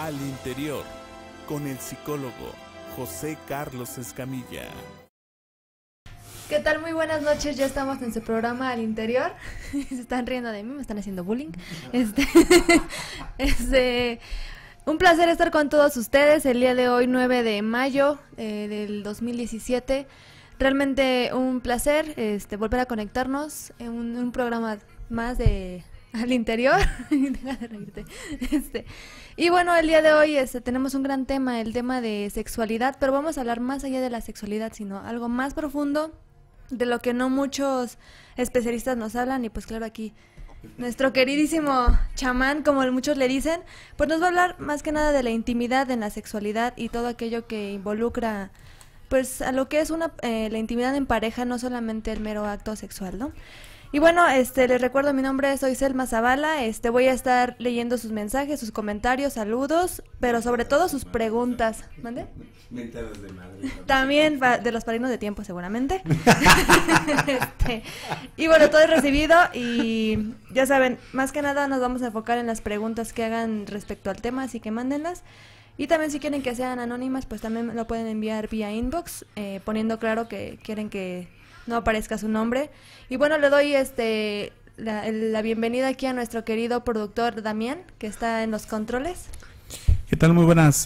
Al Interior, con el psicólogo José Carlos Escamilla. ¿Qué tal? Muy buenas noches, ya estamos en su programa Al Interior. Se están riendo de mí, me están haciendo bullying. Un placer estar con todos ustedes el día de hoy, 9 de mayo del 2017. Realmente un placer volver a conectarnos en un programa más de Al Interior. Deja de reírte. Y bueno, el día de hoy tenemos un gran tema, el tema de sexualidad, pero vamos a hablar más allá de la sexualidad, sino algo más profundo, de lo que no muchos especialistas nos hablan. Y pues claro, aquí nuestro queridísimo chamán, como muchos le dicen, pues nos va a hablar más que nada de la intimidad en la sexualidad y todo aquello que involucra, pues, a lo que es la intimidad en pareja, no solamente el mero acto sexual, ¿no? Y bueno, les recuerdo, mi nombre es Selma Zavala, voy a estar leyendo sus mensajes, sus comentarios, saludos, pero sobre todo sus preguntas. ¿Mande? Mentadas de madre. También de los padrinos de tiempo, seguramente. Y bueno, todo es recibido y ya saben, más que nada nos vamos a enfocar en las preguntas que hagan respecto al tema, así que mándenlas. Y también si quieren que sean anónimas, pues también lo pueden enviar vía inbox, poniendo claro que quieren que no aparezca su nombre. Y bueno, le doy la bienvenida aquí a nuestro querido productor Damián, que está en los controles. ¿Qué tal? Muy buenas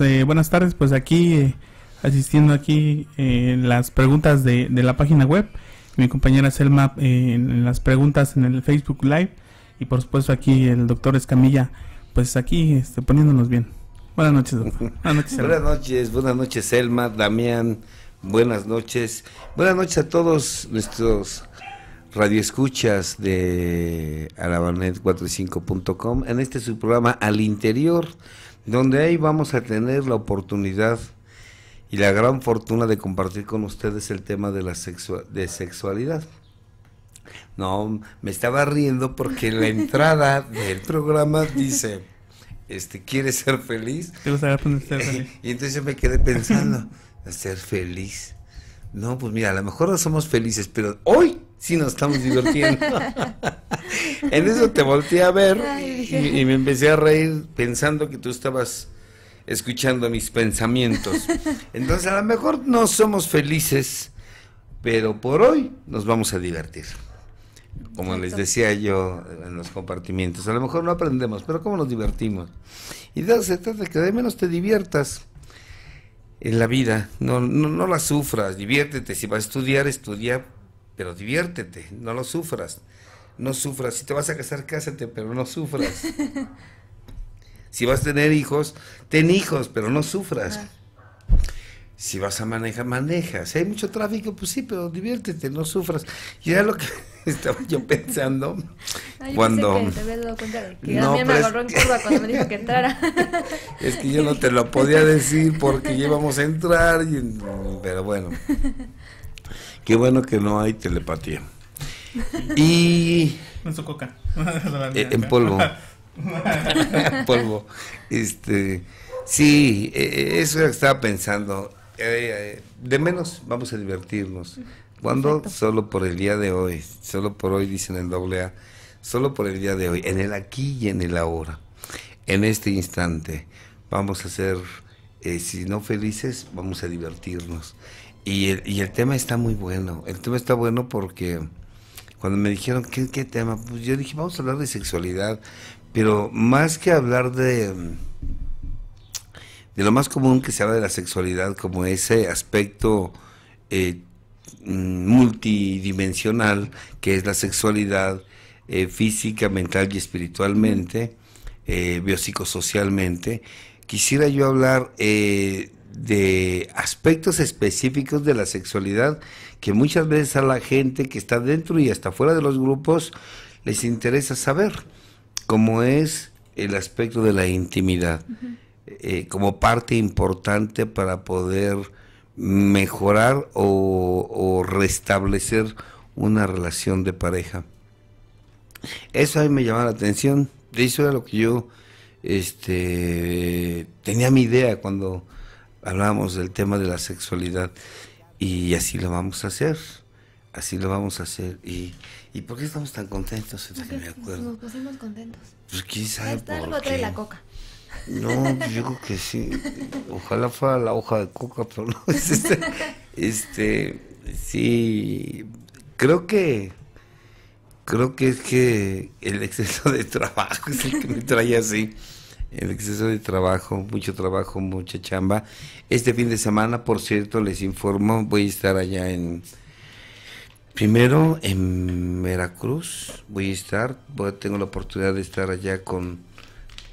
tardes. Pues aquí asistiendo aquí las preguntas de la página web. Mi compañera Selma en las preguntas en el Facebook Live. Y por supuesto aquí el doctor Escamilla, pues aquí poniéndonos bien. Buenas noches, doctor. Buenas noches, Selma. Buenas noches, Selma, Damián. Buenas noches a todos nuestros radioescuchas de alavanet45.com en su programa Al Interior, donde ahí vamos a tener la oportunidad y la gran fortuna de compartir con ustedes el tema de la sexualidad. No, me estaba riendo porque en la entrada del programa dice, ¿quieres ser feliz? ¿Te gustaría ser feliz? Y entonces yo me quedé pensando. Ser feliz. No, pues mira, a lo mejor no somos felices, pero hoy sí nos estamos divirtiendo. En eso te volteé a ver y me empecé a reír pensando que tú estabas escuchando mis pensamientos. Entonces, a lo mejor no somos felices, pero por hoy nos vamos a divertir. Como les decía yo en los compartimientos, a lo mejor no aprendemos, pero ¿cómo nos divertimos? Y de eso se trata, que de menos te diviertas en la vida, no la sufras, diviértete. Si vas a estudiar, estudia, pero diviértete, no lo sufras, no sufras. Si te vas a casar, cásate, pero no sufras. Si vas a tener hijos, ten hijos, pero no sufras. Si vas a manejar, maneja. Si hay mucho tráfico, pues sí, pero diviértete, no sufras. Y era lo que estaba yo pensando. Ay, cuando yo pensé que te cuenta, que no, me agarró en curva cuando me dijo que entrara. Es que yo no te lo podía decir porque íbamos a entrar, pero bueno. Qué bueno que no hay telepatía. Y no es coca. En polvo. En polvo. Sí, eso es lo que estaba pensando. De menos vamos a divertirnos. ¿Cuándo? Perfecto. Solo por el día de hoy. Solo por hoy, dicen en AA. Solo por el día de hoy, en el aquí y en el ahora. En este instante vamos a ser, si no felices, vamos a divertirnos. Y el tema está muy bueno. El tema está bueno porque cuando me dijeron, ¿qué tema? Pues yo dije, vamos a hablar de sexualidad. Pero más que hablar de lo más común que se habla de la sexualidad, como ese aspecto multidimensional que es la sexualidad, física, mental y espiritualmente, biopsicosocialmente, quisiera yo hablar de aspectos específicos de la sexualidad que muchas veces a la gente que está dentro y hasta fuera de los grupos les interesa saber, como es el aspecto de la intimidad. Uh-huh. Como parte importante para poder mejorar o restablecer una relación de pareja. Eso a mí me llamó la atención. Eso era lo que yo tenía mi idea cuando hablábamos del tema de la sexualidad. Y así lo vamos a hacer. Así lo vamos a hacer. ¿Y por qué estamos tan contentos? Nos pusimos contentos. Pues quién sabe por qué. Algo trae la coca. No, pues yo creo que sí. Ojalá fuera la hoja de coca, pero no es sí, creo que es que el exceso de trabajo es el que me trae así. El exceso de trabajo, mucho trabajo, mucha chamba. Este fin de semana, por cierto, les informo, voy a estar allá en... Primero, en Veracruz voy a estar, tengo la oportunidad de estar allá con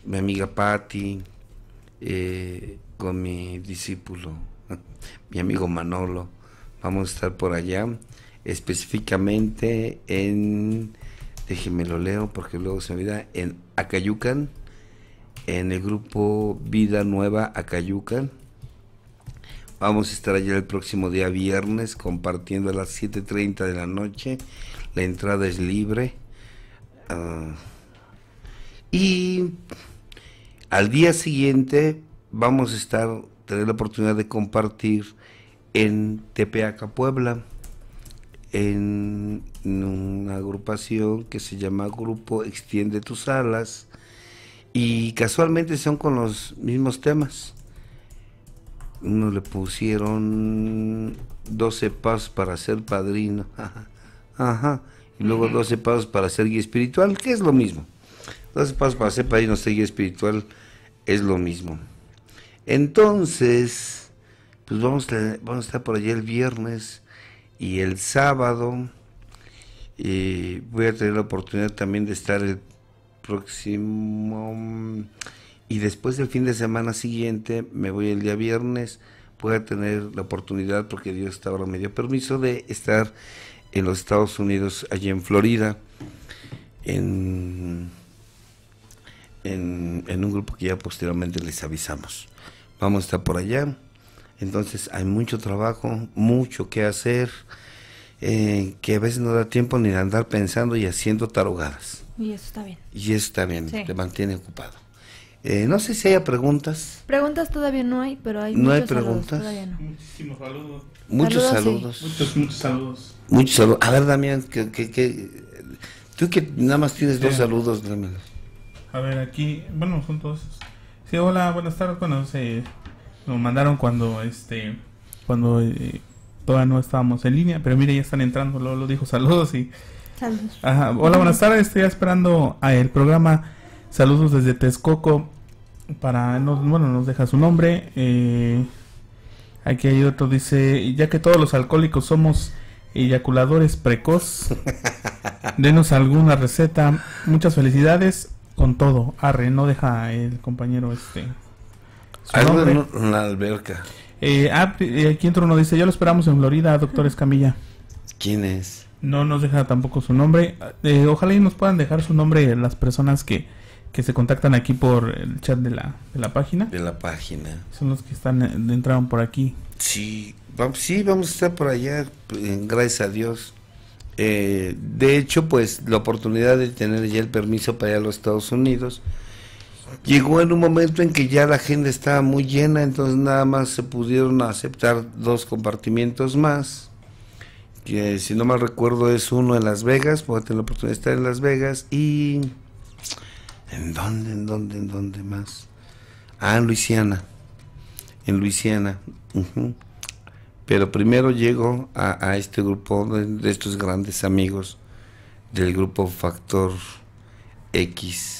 mi amiga Patti, con mi discípulo, mi amigo Manolo. Vamos a estar por allá, específicamente en, déjenme lo leo porque luego se me olvida, en Acayucan, en el grupo Vida Nueva Acayucan. Vamos a estar allá el próximo día viernes compartiendo a las 7:30 de la noche. La entrada es libre. Y al día siguiente vamos a estar, tener la oportunidad de compartir en Tepeaca, Puebla, en una agrupación que se llama Grupo Extiende Tus Alas, y casualmente son con los mismos temas. Uno le pusieron 12 pasos para ser padrino, y luego 12 pasos para ser guía espiritual, que es lo mismo. 12 pasos para ser padrino, ser guía espiritual, es lo mismo. Entonces, pues vamos a estar por allá el viernes y el sábado. Y voy a tener la oportunidad también de estar el próximo. Y después del fin de semana siguiente, me voy el día viernes. Voy a tener la oportunidad, porque Dios hasta ahora me dio permiso, de estar en los Estados Unidos, allí en Florida, en un grupo que ya posteriormente les avisamos. Vamos a estar por allá. Entonces hay mucho trabajo, mucho que hacer, que a veces no da tiempo ni de andar pensando y haciendo tarugadas. Y eso está bien. Y eso está bien, sí. Te mantiene ocupado. No sé si haya preguntas. Preguntas todavía no hay, pero hay muchos saludos. ¿No hay preguntas? Muchísimos saludos. Muchos saludos. Sí. Muchos saludos. Muchos saludos. A ver, Damián, tú que nada más tienes dos saludos, Damián. A ver, aquí, bueno, son todos. Sí, hola, buenas tardes, bueno, sí. Nos mandaron cuando todavía no estábamos en línea, pero mire, ya están entrando, lo dijo, saludos y... Saludos. Ajá. Hola, buenas tardes, estoy esperando el programa, saludos desde Texcoco, nos deja su nombre, aquí hay otro, dice, ya que todos los alcohólicos somos eyaculadores precoz, denos alguna receta, muchas felicidades, con todo, arre, no deja el compañero algo en una alberca. Aquí entra uno, dice, ya lo esperamos en Florida, doctor Escamilla. ¿Quién es? No nos deja tampoco su nombre. Ojalá y nos puedan dejar su nombre las personas que se contactan aquí por el chat de la página. De la página. Son los que entraron por aquí. Sí, vamos a estar por allá, gracias a Dios. De hecho, pues, la oportunidad de tener ya el permiso para ir a los Estados Unidos... Llegó en un momento en que ya la agenda estaba muy llena, entonces nada más se pudieron aceptar dos compartimientos más, que si no mal recuerdo es uno en Las Vegas, voy a tener la oportunidad de estar en Las Vegas, y... ¿En dónde más? Ah, en Luisiana, pero primero llego a este grupo de estos grandes amigos del grupo Factor X,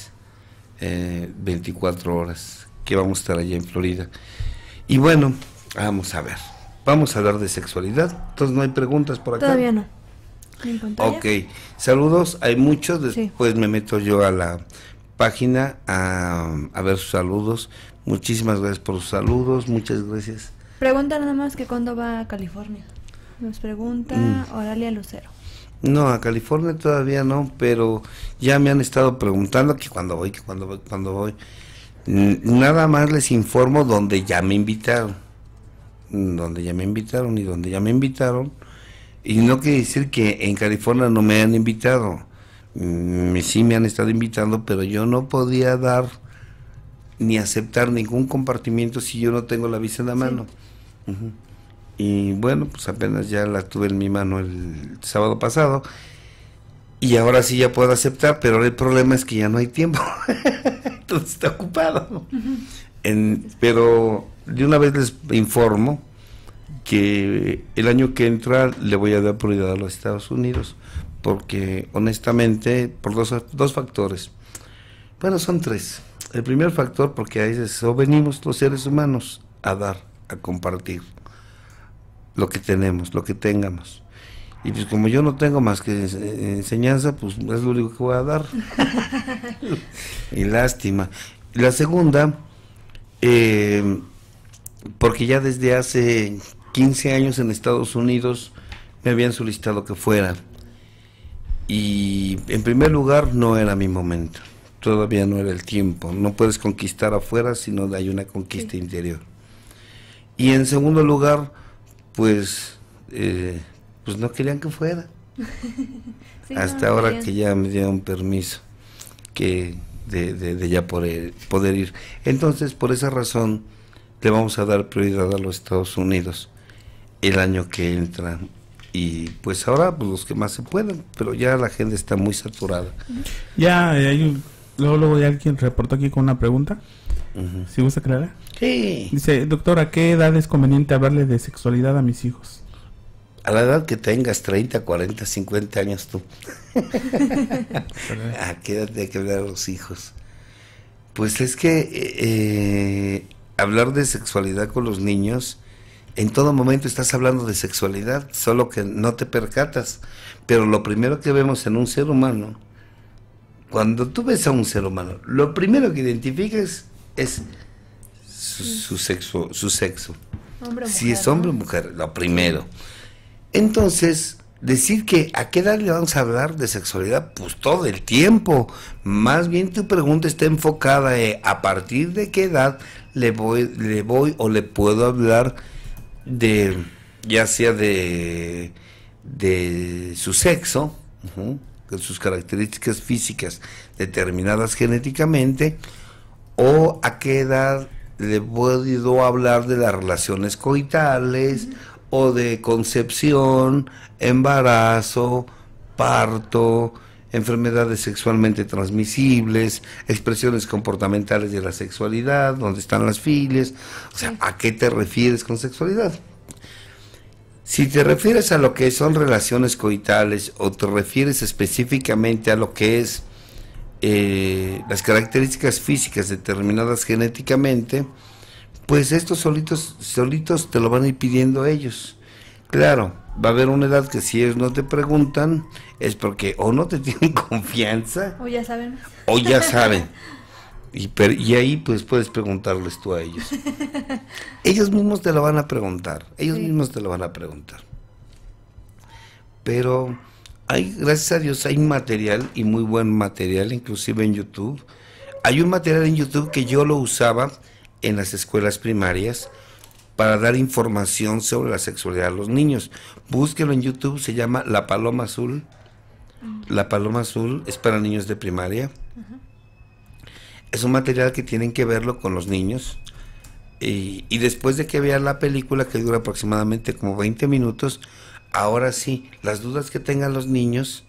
24 horas que vamos a estar allá en Florida. Y bueno, vamos a hablar de sexualidad. Entonces no hay preguntas por acá. Todavía no. Ok, saludos, hay muchos. Después me meto yo a la página a ver sus saludos. Muchísimas gracias por sus saludos, muchas gracias. Pregunta nada más que cuándo va a California. Nos pregunta Oralia Lucero. No, a California todavía no, pero ya me han estado preguntando que cuando voy. Nada más les informo donde ya me invitaron, y no quiere decir que en California no me han invitado, sí me han estado invitando, pero yo no podía dar ni aceptar ningún compartimiento si yo no tengo la visa en la mano. Y bueno, pues apenas ya la tuve en mi mano el sábado pasado. Y ahora sí ya puedo aceptar, pero el problema es que ya no hay tiempo. todo está ocupado. Pero de una vez les informo que el año que entra le voy a dar prioridad a los Estados Unidos, porque honestamente por dos factores. Bueno, son tres. El primer factor, porque a veces venimos los seres humanos a dar, a compartir lo que tenemos, lo que tengamos. Y pues como yo no tengo más que enseñanza, pues es lo único que voy a dar. Y lástima. La segunda, porque ya desde hace 15 años en Estados Unidos me habían solicitado que fuera. Y en primer lugar no era mi momento, todavía no era el tiempo. No puedes conquistar afuera si no hay una conquista interior. Y en segundo lugar, pues... pues no querían que fuera. Sí, hasta no, ahora querían. Que ya me dieron permiso que de ya poder ir. Entonces, por esa razón, le vamos a dar prioridad a los Estados Unidos el año que entra. Y pues ahora, pues, los que más se puedan, pero ya la gente está muy saturada. Ya, luego ya alguien reportó aquí con una pregunta. ¿Sí gusta aclarar? Sí. Dice, doctor, ¿a qué edad es conveniente hablarle de sexualidad a mis hijos? A la edad que tengas, 30, 40, 50 años tú. ¿A qué edad de que hablar a los hijos? Pues es que hablar de sexualidad con los niños, en todo momento estás hablando de sexualidad, solo que no te percatas. Pero lo primero que vemos en un ser humano, cuando tú ves a un ser humano, lo primero que identificas es su sexo. Hombre, mujer, si es hombre o mujer, lo primero. Entonces, decir que a qué edad le vamos a hablar de sexualidad, pues todo el tiempo. Más bien tu pregunta está enfocada a partir de qué edad le voy o le puedo hablar de, ya sea de su sexo, de sus características físicas determinadas genéticamente, o a qué edad le puedo hablar de las relaciones coitales, o de concepción, embarazo, parto, enfermedades sexualmente transmisibles, expresiones comportamentales de la sexualidad, donde están las filias. O sea, ¿a qué te refieres con sexualidad? Si te refieres a lo que son relaciones coitales, o te refieres específicamente a lo que es las características físicas determinadas genéticamente, pues estos solitos te lo van a ir pidiendo ellos. Claro, va a haber una edad que si ellos no te preguntan, es porque o no te tienen confianza, o ya saben. O ya saben. Y ahí pues puedes preguntarles tú a ellos. Ellos mismos te lo van a preguntar, Pero hay, gracias a Dios, hay material, y muy buen material, inclusive en YouTube. Hay un material en YouTube que yo lo usaba en las escuelas primarias para dar información sobre la sexualidad a los niños. Búsquelo en YouTube, se llama La Paloma Azul. La Paloma Azul es para niños de primaria. Es un material que tienen que verlo con los niños. Y después de que vean la película, que dura aproximadamente como 20 minutos, ahora sí, las dudas que tengan los niños,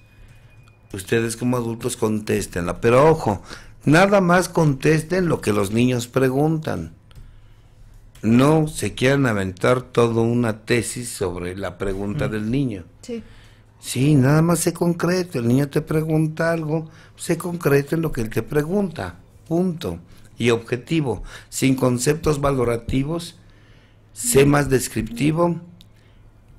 ustedes como adultos contéstenla. Pero ojo, nada más contesten lo que los niños preguntan. No se quieran aventar toda una tesis sobre la pregunta del niño. Sí. Sí, nada más sé concreto. El niño te pregunta algo, sé concreto en lo que él te pregunta. Punto. Y objetivo. Sin conceptos valorativos, sé más descriptivo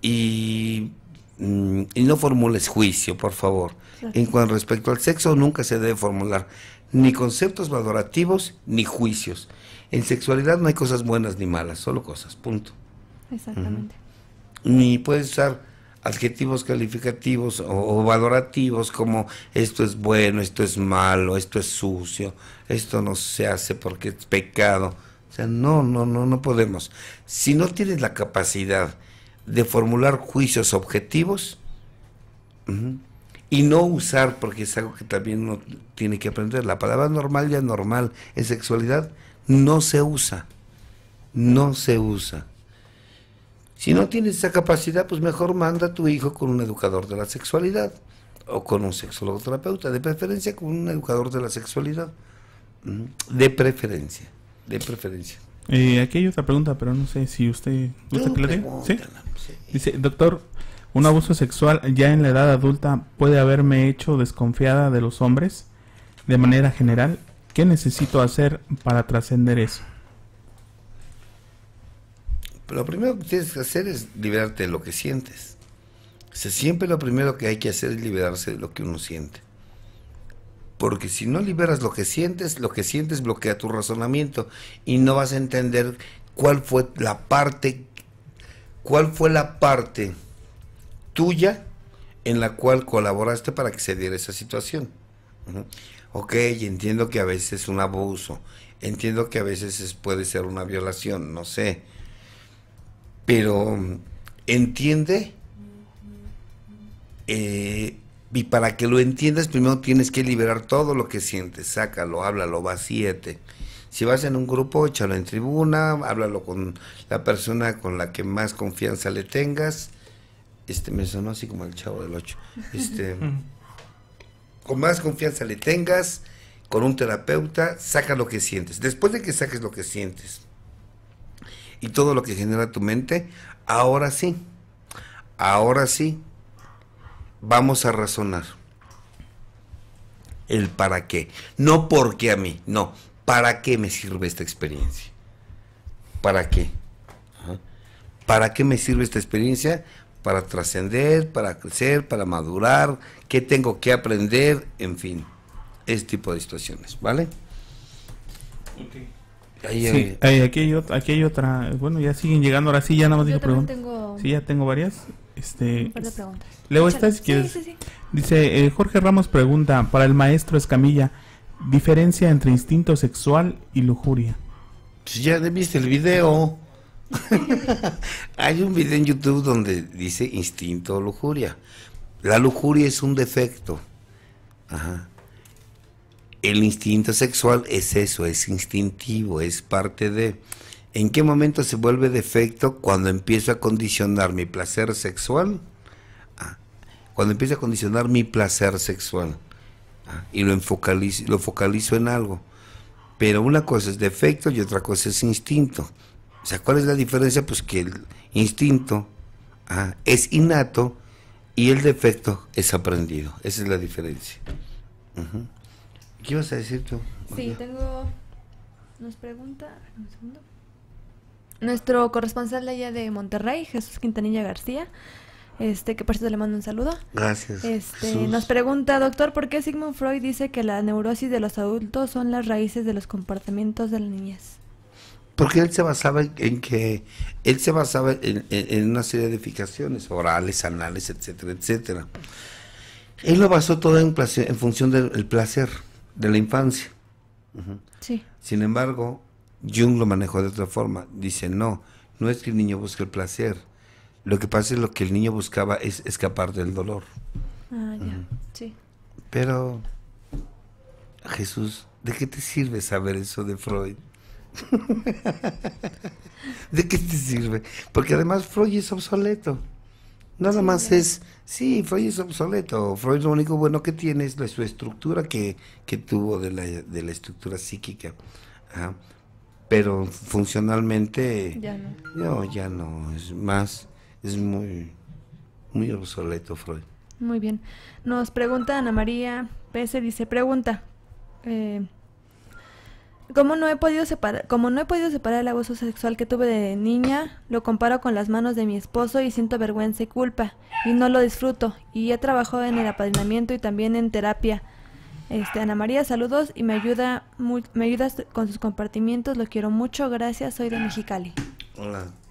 y no formules juicio, por favor. En cuanto respecto al sexo, nunca se debe formular ni conceptos valorativos, ni juicios. En sexualidad no hay cosas buenas ni malas, solo cosas, punto. Exactamente. Ni puedes usar adjetivos calificativos o valorativos como esto es bueno, esto es malo, esto es sucio, esto no se hace porque es pecado. O sea, no podemos. Si no tienes la capacidad de formular juicios objetivos, y no usar, porque es algo que también uno tiene que aprender, la palabra normal y anormal en sexualidad no se usa, Si no tienes esa capacidad, pues mejor manda a tu hijo con un educador de la sexualidad, o con un sexólogo terapeuta, de preferencia con un educador de la sexualidad. De preferencia, de preferencia. Aquí hay otra pregunta, pero no sé si usted gusta que le diga. ¿Sí? Sí. Dice, doctor, ¿un abuso sexual ya en la edad adulta puede haberme hecho desconfiada de los hombres de manera general? ¿Qué necesito hacer para trascender eso? Lo primero que tienes que hacer es liberarte de lo que sientes. O sea, siempre lo primero que hay que hacer es liberarse de lo que uno siente. Porque si no liberas lo que sientes bloquea tu razonamiento y no vas a entender cuál fue la parte tuya en la cual colaboraste para que se diera esa situación. Ok, entiendo que a veces es un abuso, entiendo que a veces puede ser una violación, no sé, pero entiende, y para que lo entiendas primero tienes que liberar todo lo que sientes, sácalo, háblalo, vacíate. Si vas en un grupo, échalo en tribuna, háblalo con la persona con la que más confianza le tengas. Me sonó así como el Chavo del 8. Con más confianza le tengas, con un terapeuta, saca lo que sientes. Después de que saques lo que sientes y todo lo que genera tu mente, ahora sí, vamos a razonar el para qué. No porque a mí, no. ¿Para qué me sirve esta experiencia? ¿Para qué? ¿Para qué me sirve esta experiencia? Para trascender, para crecer, para madurar. ¿Qué tengo que aprender? En fin, este tipo de situaciones, ¿vale? Okay. Sí, aquí hay otra. Bueno, ya siguen llegando, ahora sí, ya nada más digo preguntas. Sí, ya tengo varias. Leo esta si quieres. Sí. Dice, Jorge Ramos pregunta, para el maestro Escamilla, diferencia entre instinto sexual y lujuria. Pues ya viste el video. Hay un video en YouTube donde dice instinto o lujuria. La lujuria es un defecto. Ajá. El instinto sexual es eso, es instintivo, es parte de... ¿En qué momento se vuelve defecto? Cuando empiezo a condicionar mi placer sexual. Cuando empiezo a condicionar mi placer sexual. Y lo focalizo en algo. Pero una cosa es defecto y otra cosa es instinto. O sea, ¿cuál es la diferencia? Pues que el instinto es innato y el defecto es aprendido. Esa es la diferencia. Uh-huh. ¿Qué ibas a decir tú? Sí, tengo... Nos pregunta... Un segundo. Nuestro corresponsal de allá de Monterrey, Jesús Quintanilla García, que por cierto le mando un saludo. Gracias. Nos pregunta, doctor, ¿por qué Sigmund Freud dice que la neurosis de los adultos son las raíces de los comportamientos de la niñez? Porque él se basaba en una serie de edificaciones orales, anales, etcétera, etcétera. Él lo basó todo en función del placer de la infancia. Uh-huh. Sí. Sin embargo, Jung lo manejó de otra forma. Dice, no es que el niño busque el placer. Lo que pasa es lo que el niño buscaba es escapar del dolor. Ah, ya, sí. Pero, Jesús, ¿de qué te sirve saber eso de Freud? ¿De qué te sirve? Porque además Freud es obsoleto. Nada más es, sí, Freud es obsoleto. Freud lo único bueno que tiene es su estructura que tuvo de la estructura psíquica. Ajá. Pero funcionalmente ya no. Ya no, es muy, muy obsoleto Freud. Muy bien. Nos pregunta Ana María Pese, dice, pregunta, como no he podido separar el abuso sexual que tuve de niña, lo comparo con las manos de mi esposo y siento vergüenza y culpa y no lo disfruto, y he trabajado en el apadrinamiento y también en terapia. Ana María, saludos y me ayudas con sus compartimientos, lo quiero mucho, gracias, soy de Mexicali.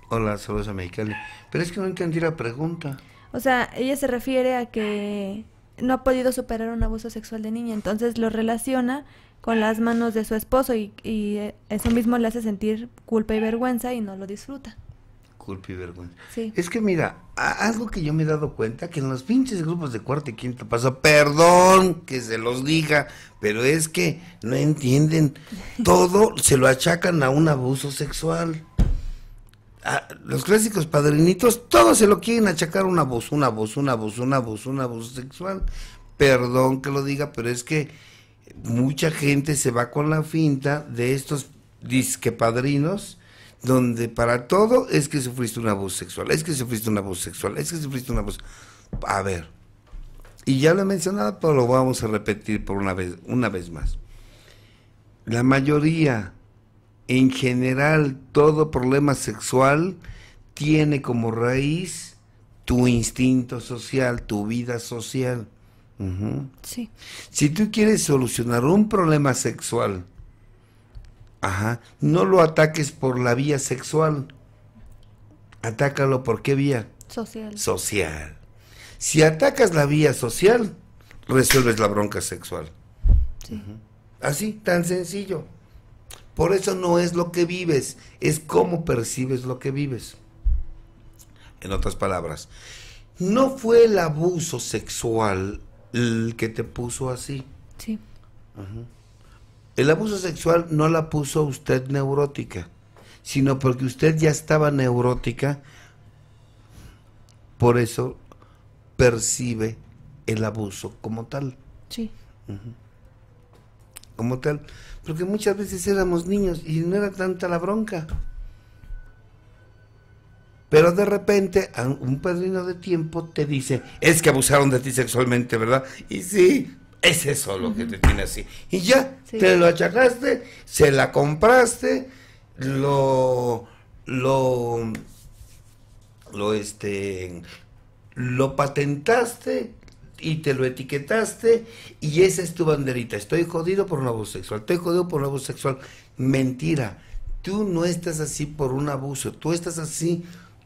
Hola, saludos a Mexicali. Pero es que no entendí la pregunta. O sea, ella se refiere a que no ha podido superar un abuso sexual de niña, entonces lo relaciona con las manos de su esposo y eso mismo le hace sentir culpa y vergüenza y no lo disfruta. Culpa y vergüenza. Sí. Es que mira, algo que yo me he dado cuenta, que en los pinches grupos de cuarto y quinto paso, perdón que se los diga, pero es que no entienden, todo se lo achacan a un abuso sexual. A los clásicos padrinitos, todos se lo quieren achacar a un abuso sexual. Perdón que lo diga, pero es que mucha gente se va con la finta de estos disque padrinos, donde para todo es que sufriste un abuso sexual, es que sufriste un abuso sexual, es que sufriste un abuso... A ver, y ya lo he mencionado, pero lo vamos a repetir por una vez más. La mayoría, en general, todo problema sexual tiene como raíz tu instinto social, tu vida social. Sí. Si tú quieres solucionar un problema sexual, no lo ataques por la vía sexual. Atácalo por qué vía? Social. Social. Si atacas la vía social, resuelves la bronca sexual. Sí. Así, tan sencillo. Por eso no es lo que vives, es cómo percibes lo que vives. En otras palabras, no fue el abuso sexual el que te puso así. Sí. El abuso sexual no la puso usted neurótica, sino porque usted ya estaba neurótica, por eso percibe el abuso como tal. Sí. Como tal, porque muchas veces éramos niños y no era tanta la bronca. Pero de repente un padrino de tiempo te dice, es que abusaron de ti sexualmente, ¿verdad? Y sí, es eso lo que te tiene así. Y ya, sí, te lo achacaste, se la compraste, lo patentaste y te lo etiquetaste, y esa es tu banderita. Estoy jodido por un abuso sexual, estoy jodido por un abuso sexual. Mentira, tú no estás así por un abuso, tú estás así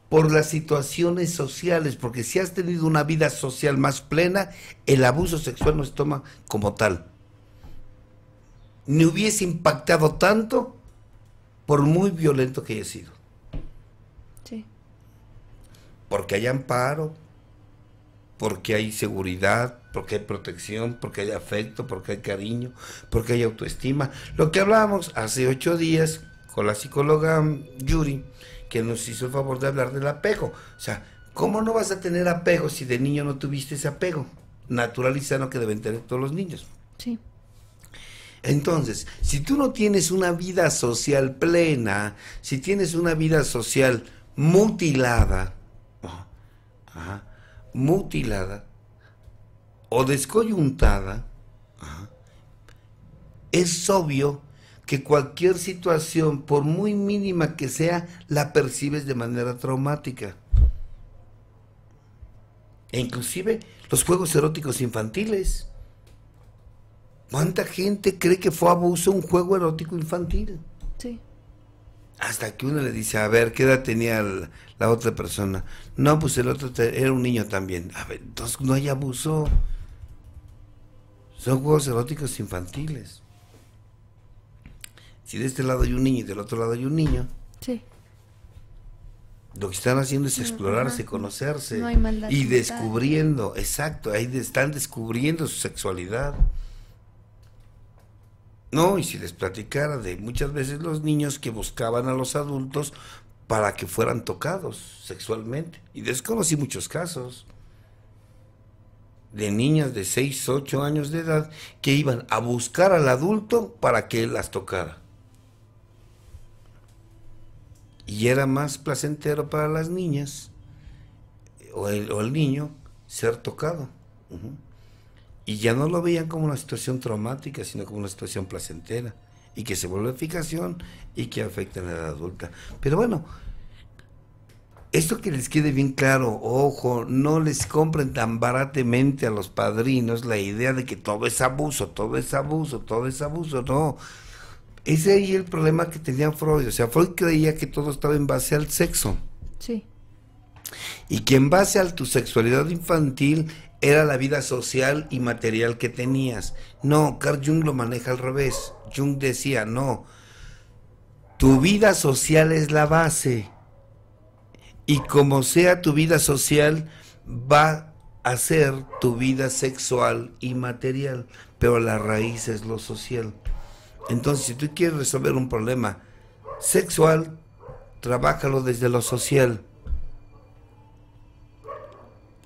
por las situaciones sociales, porque si has tenido una vida social más plena, el abuso sexual no se toma como tal. Ni hubiese impactado tanto, por muy violento que haya sido. Sí. Porque hay amparo, porque hay seguridad, porque hay protección, porque hay afecto, porque hay cariño, porque hay autoestima. Lo que hablábamos hace 8 días con la psicóloga Yuri, que nos hizo el favor de hablar del apego. O sea, ¿cómo no vas a tener apego si de niño no tuviste ese apego natural y sano que deben tener todos los niños? Sí. Entonces, si tú no tienes una vida social plena, si tienes una vida social mutilada, mutilada o descoyuntada, es obvio que cualquier situación, por muy mínima que sea, la percibes de manera traumática. E inclusive los juegos eróticos infantiles. ¿Cuánta gente cree que fue abuso un juego erótico infantil? Sí. Hasta que uno le dice, a ver, ¿qué edad tenía la otra persona? No, pues el otro era un niño también. A ver, entonces no hay abuso. Son juegos eróticos infantiles. Si de este lado hay un niño y del otro lado hay un niño, sí, lo que están haciendo es explorarse, conocerse, no hay maldad, y descubriendo, exacto, ahí están descubriendo su sexualidad. No, y si les platicara de muchas veces los niños que buscaban a los adultos para que fueran tocados sexualmente, y desconocí muchos casos de niñas de 6, 8 años de edad que iban a buscar al adulto para que él las tocara. Y era más placentero para las niñas o el niño ser tocado. Y ya no lo veían como una situación traumática, sino como una situación placentera, y que se vuelve fijación y que afecta a la edad adulta. Pero bueno, esto que les quede bien claro, ojo, no les compren tan baratamente a los padrinos la idea de que todo es abuso, todo es abuso, todo es abuso. No, ese ahí el problema que tenía Freud. O sea, Freud creía que todo estaba en base al sexo. Sí. Y que en base a tu sexualidad infantil era la vida social y material que tenías. No, Carl Jung lo maneja al revés. Jung decía, no, tu vida social es la base. Y como sea tu vida social, va a ser tu vida sexual y material. Pero la raíz es lo social. Entonces, si tú quieres resolver un problema sexual, trabájalo desde lo social.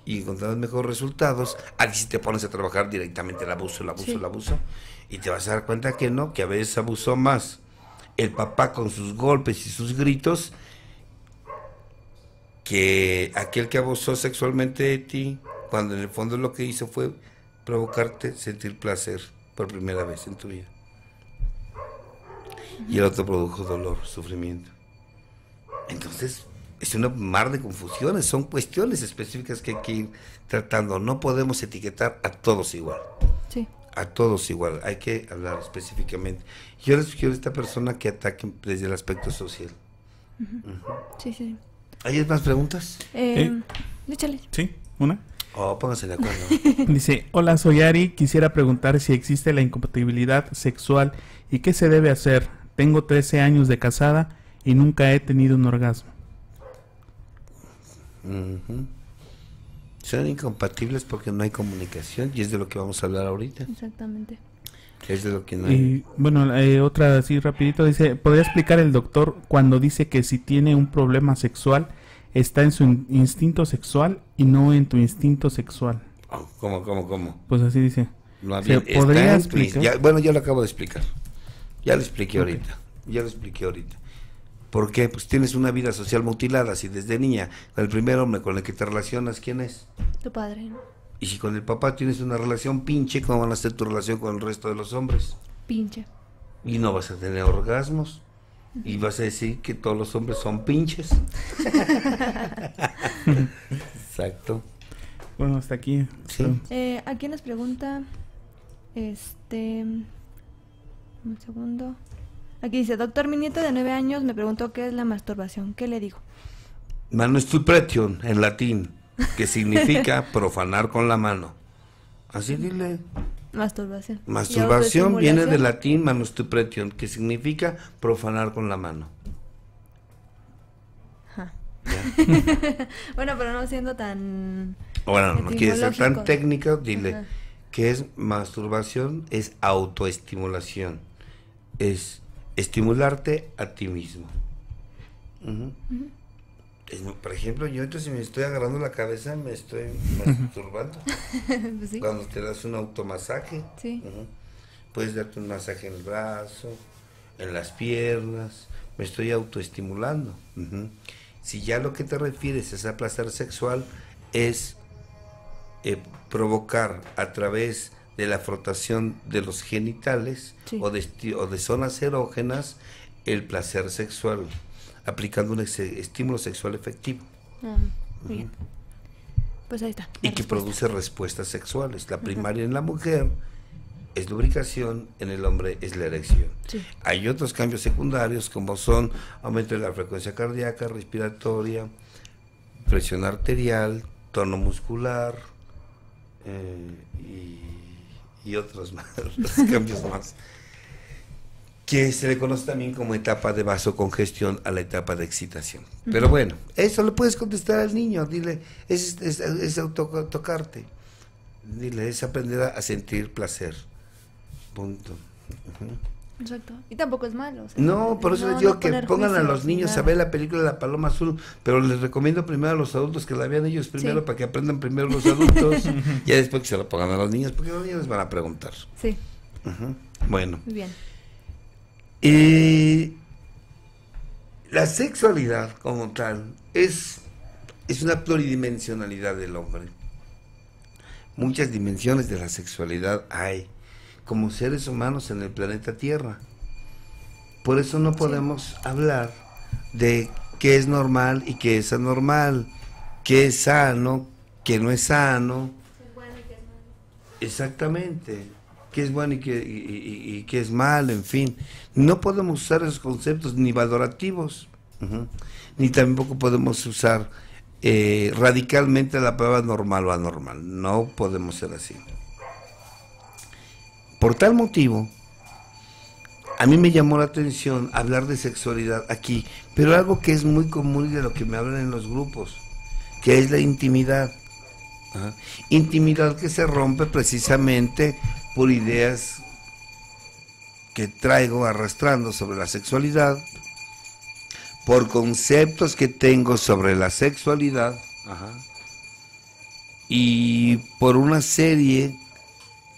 Y encontrarás mejores resultados. Aquí si te pones a trabajar directamente el abuso, el abuso, sí, el abuso. y te vas a dar cuenta que no, que a veces abusó más el papá con sus golpes y sus gritos que aquel que abusó sexualmente de ti, cuando en el fondo lo que hizo fue provocarte sentir placer por primera vez en tu vida. Y el otro produjo dolor, sufrimiento. Entonces, es una mar de confusiones, son cuestiones específicas que hay que ir tratando. No podemos etiquetar a todos igual. Sí. A todos igual, hay que hablar específicamente. Yo les sugiero a esta persona que ataque desde el aspecto social. Sí, sí. ¿Hay más preguntas? Échale. Sí, una. Oh, pónganse de acuerdo. Dice, hola, soy Ari, quisiera preguntar si existe la incompatibilidad sexual y qué se debe hacer. Tengo 13 años de casada y nunca he tenido un orgasmo. Son incompatibles porque no hay comunicación y es de lo que vamos a hablar ahorita. Exactamente. Es de lo que no hay. Y bueno, otra así rapidito dice, ¿podría explicar el doctor cuando dice que si tiene un problema sexual está en su instinto sexual y no en tu instinto sexual? Oh, ¿Cómo? Pues así dice. No, bien, ¿podría explicar? Ya, bueno, ya lo acabo de explicar. Ya lo expliqué ahorita. ¿Por qué? Pues tienes una vida social mutilada. Si desde niña, el primer hombre con el que te relacionas, ¿quién es? Tu padre, ¿no? Y si con el papá tienes una relación pinche, ¿cómo van a ser tu relación con el resto de los hombres? Pinche. Y no vas a tener orgasmos. Y vas a decir que todos los hombres son pinches. Exacto. Bueno, hasta aquí. Sí. Aquí nos pregunta, un segundo. Aquí dice, doctor, mi nieto de 9 años me preguntó qué es la masturbación. ¿Qué le digo? Manustupration, en latín, que significa profanar con la mano. Así dile. Masturbación. Masturbación viene del latín manustupration, que significa profanar con la mano. Bueno, pero no siendo tan... Bueno, no quiere ser tan técnica, dile. Ajá. Que es masturbación, es autoestimulación. Es... estimularte a ti mismo. Por ejemplo, yo entonces si me estoy agarrando la cabeza, me estoy masturbando. Pues sí. Cuando te das un automasaje, sí. Puedes darte un masaje en el brazo, en las piernas, me estoy autoestimulando. Si ya lo que te refieres es a placer sexual, es provocar a través de la frotación de los genitales, sí, o de zonas erógenas, el placer sexual, aplicando un estímulo sexual efectivo. Bien. Pues ahí está. Y que produce respuestas sexuales. La primaria en la mujer es lubricación, en el hombre es la erección. Sí. Hay otros cambios secundarios como son aumento de la frecuencia cardíaca, respiratoria, presión arterial, tono muscular, y otros más, cambios más, que se le conoce también como etapa de vasocongestión a la etapa de excitación. Pero bueno, eso lo puedes contestar al niño, dile, es autotocarte, dile, es aprender a sentir placer, punto. Exacto, y tampoco es malo. O sea, no, por eso les digo que pongan a los niños a ver la película La Paloma Azul, pero les recomiendo primero a los adultos que la vean ellos primero, para que aprendan primero los adultos, y después que se la pongan a los niños, porque los niños les van a preguntar. Sí. Bueno. Muy bien. La sexualidad como tal es una pluridimensionalidad del hombre. Muchas dimensiones de la sexualidad hay como seres humanos en el planeta Tierra. Por eso no podemos hablar de qué es normal y qué es anormal, qué es sano, qué no es sano. Es bueno y qué es malo. Exactamente. Qué es bueno y qué es malo, en fin. No podemos usar esos conceptos ni valorativos, ni tampoco podemos usar radicalmente la palabra normal o anormal. No podemos ser así. Por tal motivo, a mí me llamó la atención hablar de sexualidad aquí, pero algo que es muy común y de lo que me hablan en los grupos, que es la intimidad. Intimidad que se rompe precisamente por ideas que traigo arrastrando sobre la sexualidad, por conceptos que tengo sobre la sexualidad, y por una serie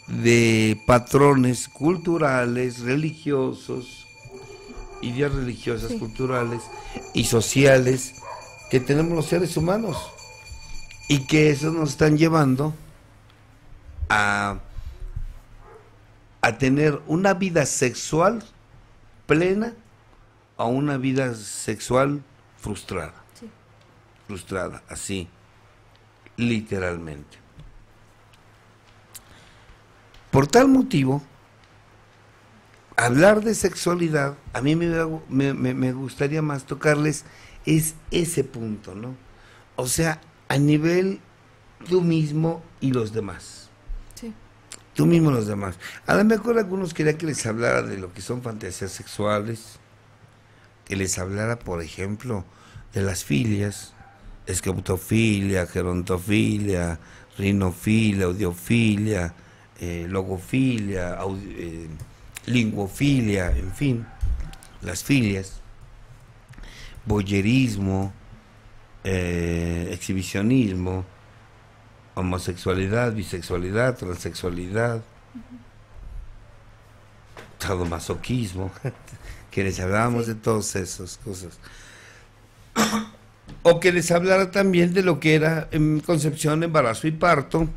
de patrones culturales, religiosos, ideas religiosas, sí, culturales y sociales que tenemos los seres humanos, y que eso nos están llevando a tener una vida sexual plena o una vida sexual frustrada, sí, frustrada, así, literalmente. Por tal motivo, hablar de sexualidad, a mí me gustaría más tocarles es ese punto, ¿no? O sea, a nivel tú mismo y los demás. Sí. Tú mismo y los demás. A lo mejor algunos querían que les hablara de lo que son fantasías sexuales, que les hablara, por ejemplo, de las filias, escaptofilia, gerontofilia, rinofilia, audiofilia, logofilia, linguofilia, en fin, las filias, voyerismo, exhibicionismo, homosexualidad, bisexualidad, transexualidad, sadomasoquismo, que les hablábamos, sí, de todas esas cosas. O que les hablara también de lo que era concepción, embarazo y parto,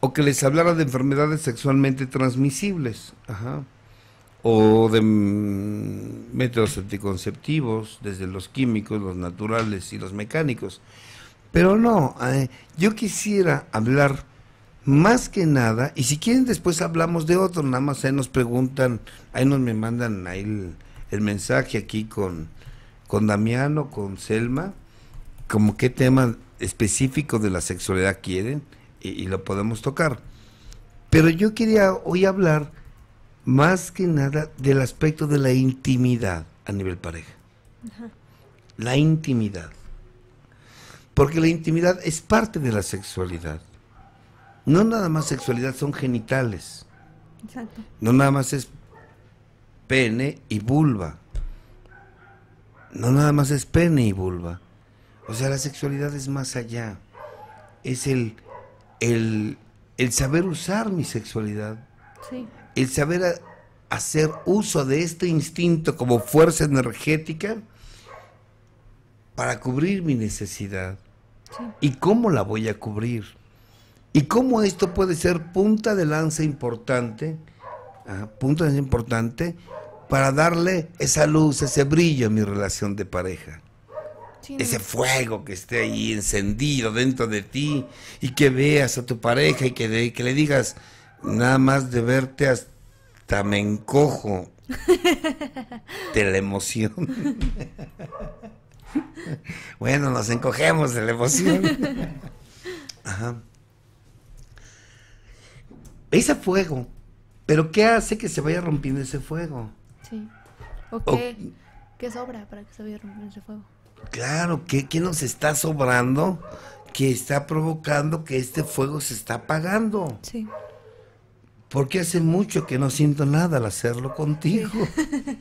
o que les hablara de enfermedades sexualmente transmisibles, ajá, o de métodos anticonceptivos, desde los químicos, los naturales y los mecánicos. Pero no, yo quisiera hablar más que nada, y si quieren después hablamos de otro, nada más ahí nos preguntan, ahí nos me mandan ahí el mensaje aquí con Damián o con Selma, como qué tema específico de la sexualidad quieren, y lo podemos tocar. Pero yo quería hoy hablar más que nada del aspecto de la intimidad a nivel pareja. Ajá. La intimidad. Porque la intimidad es parte de la sexualidad. No nada más sexualidad son genitales. Exacto. No nada más es pene y vulva. No nada más es pene y vulva. O sea, la sexualidad es más allá. Es el saber usar mi sexualidad, sí, el saber hacer uso de este instinto como fuerza energética para cubrir mi necesidad, sí, y cómo la voy a cubrir, y cómo esto puede ser punta de lanza importante, punta de lanza importante para darle esa luz, ese brillo a mi relación de pareja. Ese fuego que esté ahí encendido dentro de ti, y que veas a tu pareja y que le digas, nada más de verte hasta me encojo de la emoción. Bueno, nos encogemos de la emoción. Ajá. Ese fuego, pero ¿qué hace que se vaya rompiendo ese fuego? Sí, ¿qué sobra para que se vaya rompiendo ese fuego? Claro, ¿qué nos está sobrando que está provocando que este fuego se está apagando? Sí. Porque hace mucho que no siento nada al hacerlo contigo. Sí.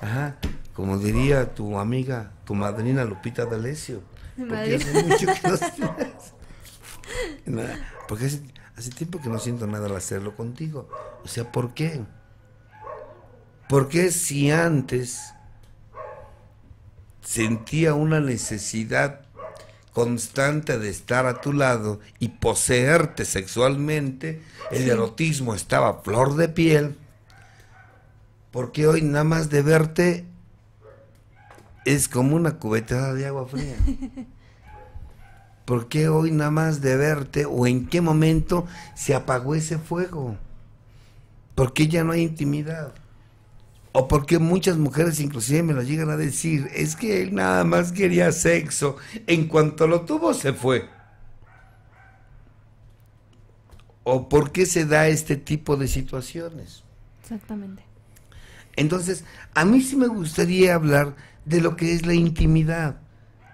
Ajá, como diría tu amiga, tu madrina Lupita D'Alessio. Porque hace mucho que no siento nada. Porque hace tiempo que no siento nada al hacerlo contigo. O sea, ¿por qué? Porque si antes sentía una necesidad constante de estar a tu lado y poseerte sexualmente, el erotismo estaba a flor de piel, porque hoy nada más de verte es como una cubetada de agua fría. Porque hoy nada más de verte, o en qué momento se apagó ese fuego, porque ya no hay intimidad. O porque muchas mujeres inclusive me lo llegan a decir, es que él nada más quería sexo, en cuanto lo tuvo se fue. O por qué se da este tipo de situaciones. Exactamente. Entonces, a mí sí me gustaría hablar de lo que es la intimidad.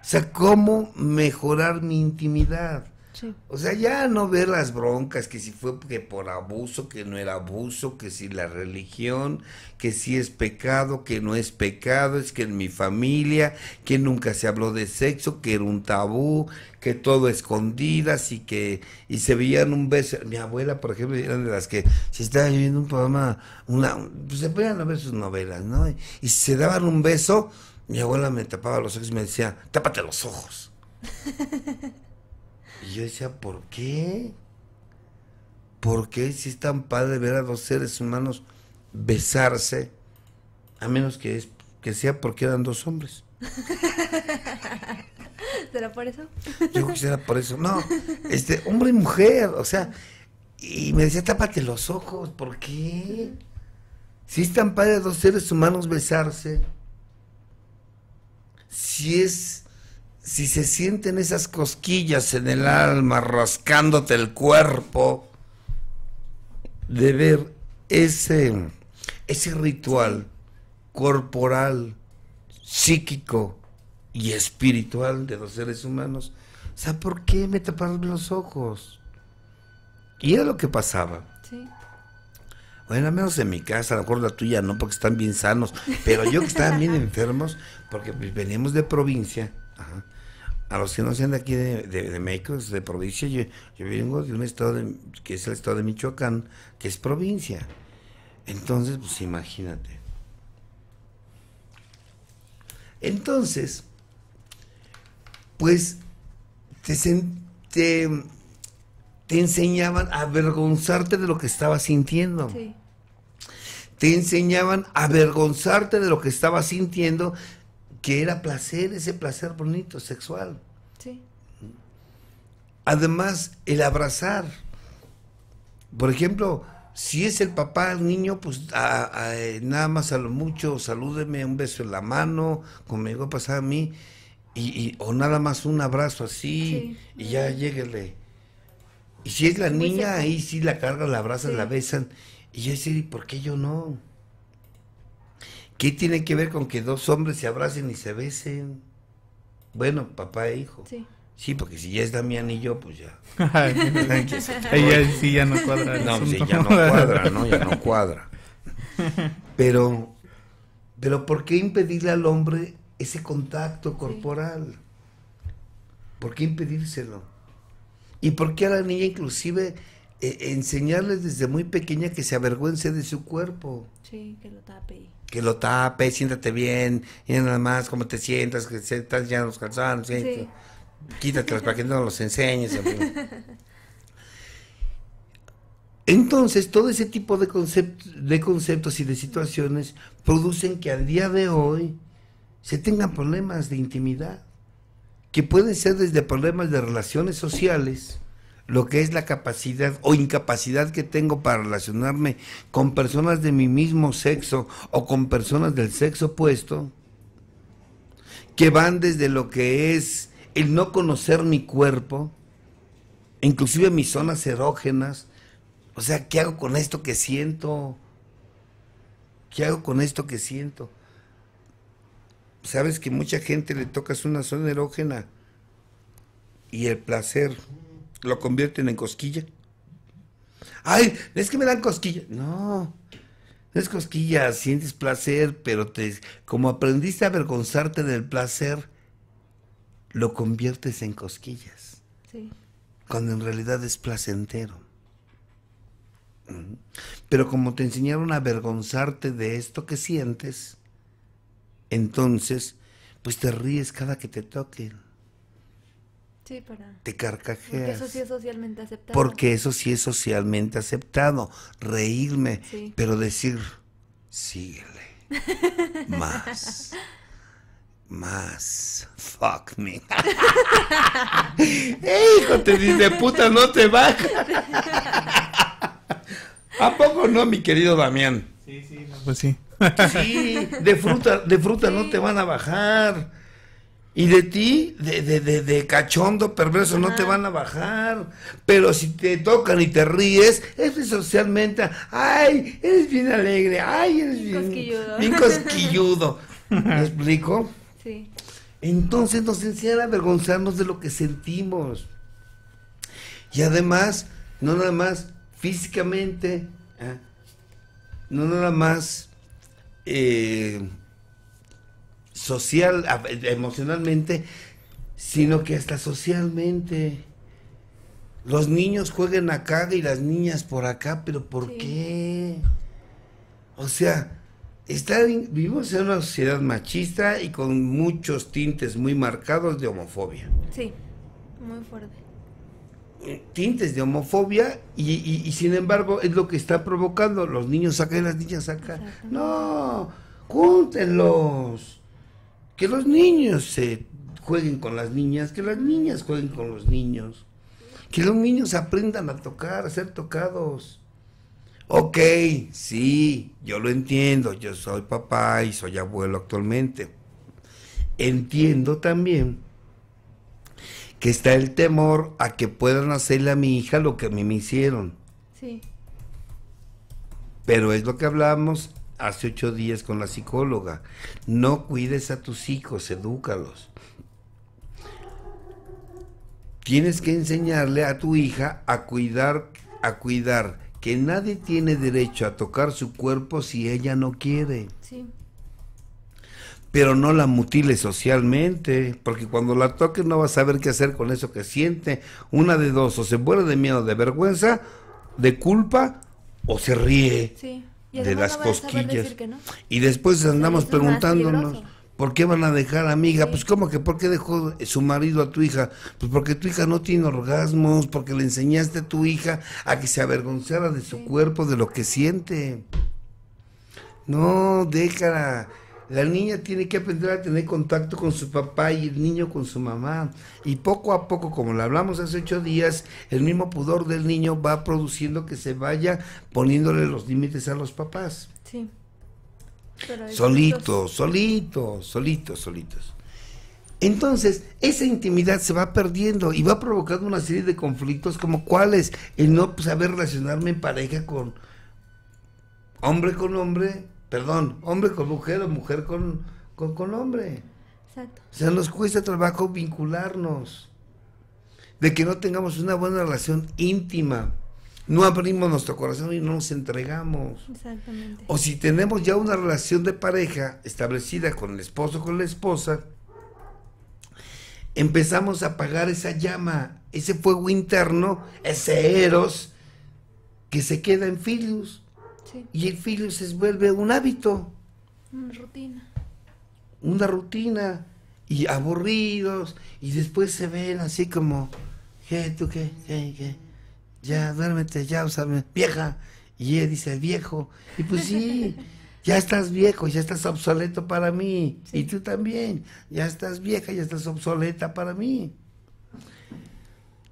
O sea, cómo mejorar mi intimidad. Sí. O sea, ya no ver las broncas, que si fue que por abuso, que no era abuso, que si la religión, que si es pecado, que no es pecado, es que en mi familia, que nunca se habló de sexo, que era un tabú, que todo escondidas y que se veían un beso. Mi abuela, por ejemplo, eran de las que si estaba viviendo un programa, pues se podían ver sus novelas, ¿no? Y si se daban un beso, mi abuela me tapaba los ojos y me decía, tápate los ojos. Y yo decía, ¿por qué? ¿Por qué si es tan padre ver a dos seres humanos besarse? A menos que, sea porque eran dos hombres. ¿Será por eso? Yo creo que será por eso. No, hombre y mujer, o sea, y me decía, tápate los ojos, ¿por qué? Si es tan padre dos seres humanos besarse, si se sienten esas cosquillas en el alma, rascándote el cuerpo, de ver ese ritual corporal, psíquico y espiritual de los seres humanos. O sea, ¿por qué me taparon los ojos? Y era lo que pasaba. Sí. Bueno, al menos en mi casa, a lo mejor la tuya no, porque están bien sanos, pero yo que estaban bien enfermos, porque veníamos de provincia. Ajá. A los que no sean de aquí de México, de provincia, yo vengo de un estado que es el estado de Michoacán, que es provincia. Entonces, pues imagínate. Entonces, pues te enseñaban a avergonzarte de lo que estabas sintiendo. Sí. Te enseñaban a avergonzarte de lo que estabas sintiendo, que era placer, ese placer bonito, sexual. Sí. Además, el abrazar. Por ejemplo, si es el papá al niño, pues nada más a lo mucho, salúdeme, un beso en la mano, como me llegó a pasar a mí, o nada más un abrazo así, sí, y ya lléguele. Y si es la niña, ahí sí la cargan, la abrazan, sí, la besan. Y yo decía, ¿por qué yo no? ¿Qué tiene que ver con que dos hombres se abracen y se besen? Bueno, papá e hijo. Sí. Sí, porque si ya es Damián y yo, pues ya. Ella sí ya no cuadra. No, sí, ya no cuadra, ¿no? Ya no cuadra. Pero ¿por qué impedirle al hombre ese contacto corporal? Sí. ¿Por qué impedírselo? ¿Y por qué a la niña inclusive enseñarle desde muy pequeña que se avergüence de su cuerpo? Sí, que lo tape. Que lo tape, siéntate bien, y nada más cómo te sientas, que estás ya en los calzones, sí, quítatelos para que no los enseñes. Amigo. Entonces, todo ese tipo de, conceptos y de situaciones producen que al día de hoy se tengan problemas de intimidad, que pueden ser desde problemas de relaciones sociales, lo que es la capacidad o incapacidad que tengo para relacionarme con personas de mi mismo sexo o con personas del sexo opuesto, que van desde lo que es el no conocer mi cuerpo, inclusive mis zonas erógenas. O sea, ¿qué hago con esto que siento? ¿Qué hago con esto que siento? Sabes que mucha gente le tocas una zona erógena y el placer lo convierten en cosquilla. Ay, es que me dan cosquilla. No, no es cosquilla, sientes placer, pero como aprendiste a avergonzarte del placer, lo conviertes en cosquillas. Sí. Cuando en realidad es placentero. Pero como te enseñaron a avergonzarte de esto que sientes, entonces, pues te ríes cada que te toquen. Sí, te carcajeas. Porque eso sí es socialmente aceptado. Porque eso sí es socialmente aceptado. Reírme, sí, pero decir, síguele. Más. Más. Fuck me. Hijo, te dice, puta, no te baja. ¿A poco no, mi querido Damián? Sí, sí, no, pues sí. Sí, de fruta sí, no te van a bajar. Y de ti, de cachondo perverso, ajá, no te van a bajar. Pero si te tocan y te ríes, eso es socialmente. Ay, eres bien alegre. Ay, eres bien cosquilludo. Bien cosquilludo. ¿Me explico? Sí. Entonces nos enseñan a avergonzarnos de lo que sentimos. Y además, no nada más físicamente, no nada más social, emocionalmente, sino que hasta socialmente. Los niños juegan acá y las niñas por acá, pero ¿por qué? O sea, vivimos en una sociedad machista y con muchos tintes muy marcados de homofobia. Sí, muy fuerte. Tintes de homofobia y sin embargo es lo que está provocando los niños acá y las niñas acá. No, júntenlos. Que los niños se jueguen con las niñas, que las niñas jueguen con los niños. Que los niños aprendan a tocar, a ser tocados. Ok, sí, yo lo entiendo, yo soy papá y soy abuelo actualmente. Entiendo también que está el temor a que puedan hacerle a mi hija lo que a mí me hicieron. Sí. Pero es lo que hablamos hace 8 días con la psicóloga. No cuides a tus hijos, edúcalos. Tienes que enseñarle a tu hija a cuidar, que nadie tiene derecho a tocar su cuerpo si ella no quiere. Sí. Pero no la mutiles socialmente, porque cuando la toques no vas a saber qué hacer con eso que siente. Una de dos, o se muere de miedo, de vergüenza, de culpa, o se ríe de las cosquillas. No. Y después andamos preguntándonos. ¿Por qué van a dejar, amiga? Sí. Pues, ¿cómo que por qué dejó su marido a tu hija? Pues porque tu hija no tiene orgasmos, porque le enseñaste a tu hija a que se avergonzara de su cuerpo, de lo que siente. No, déjala. La niña tiene que aprender a tener contacto con su papá y el niño con su mamá. Y poco a poco, como lo hablamos hace 8 días, el mismo pudor del niño va produciendo que se vaya poniéndole los límites a los papás. Sí. Solitos. Entonces, esa intimidad se va perdiendo y va provocando una serie de conflictos como cuáles, el no saber relacionarme en pareja con hombre con mujer o mujer con hombre. Exacto. O sea, nos cuesta trabajo vincularnos, de que no tengamos una buena relación íntima. No abrimos nuestro corazón y no nos entregamos. Exactamente. O si tenemos ya una relación de pareja establecida con el esposo o con la esposa, empezamos a apagar esa llama, ese fuego interno, ese eros, que se queda en filius. Sí. Y el filius se vuelve un hábito. Una rutina. Una rutina. Y aburridos, y después se ven así como, ¿qué, tú qué, qué? Ya, duérmete, ya, o sea, vieja. Y él dice, viejo. Y pues sí, ya estás viejo, ya estás obsoleto para mí. Sí. Y tú también, ya estás vieja, ya estás obsoleta para mí.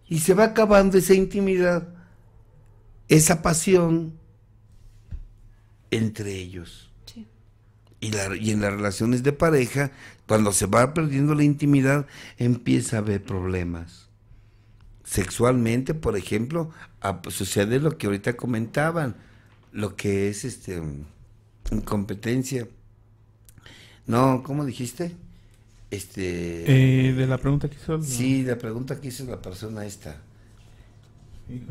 Y se va acabando esa intimidad, esa pasión entre ellos. Sí. Y en las relaciones de pareja, cuando se va perdiendo la intimidad, empieza a haber problemas. Sexualmente, por ejemplo, sucede lo que ahorita comentaban, lo que es incompetencia. No, ¿cómo dijiste? De la pregunta que hizo. ¿No? Sí, la pregunta que hizo la persona esta.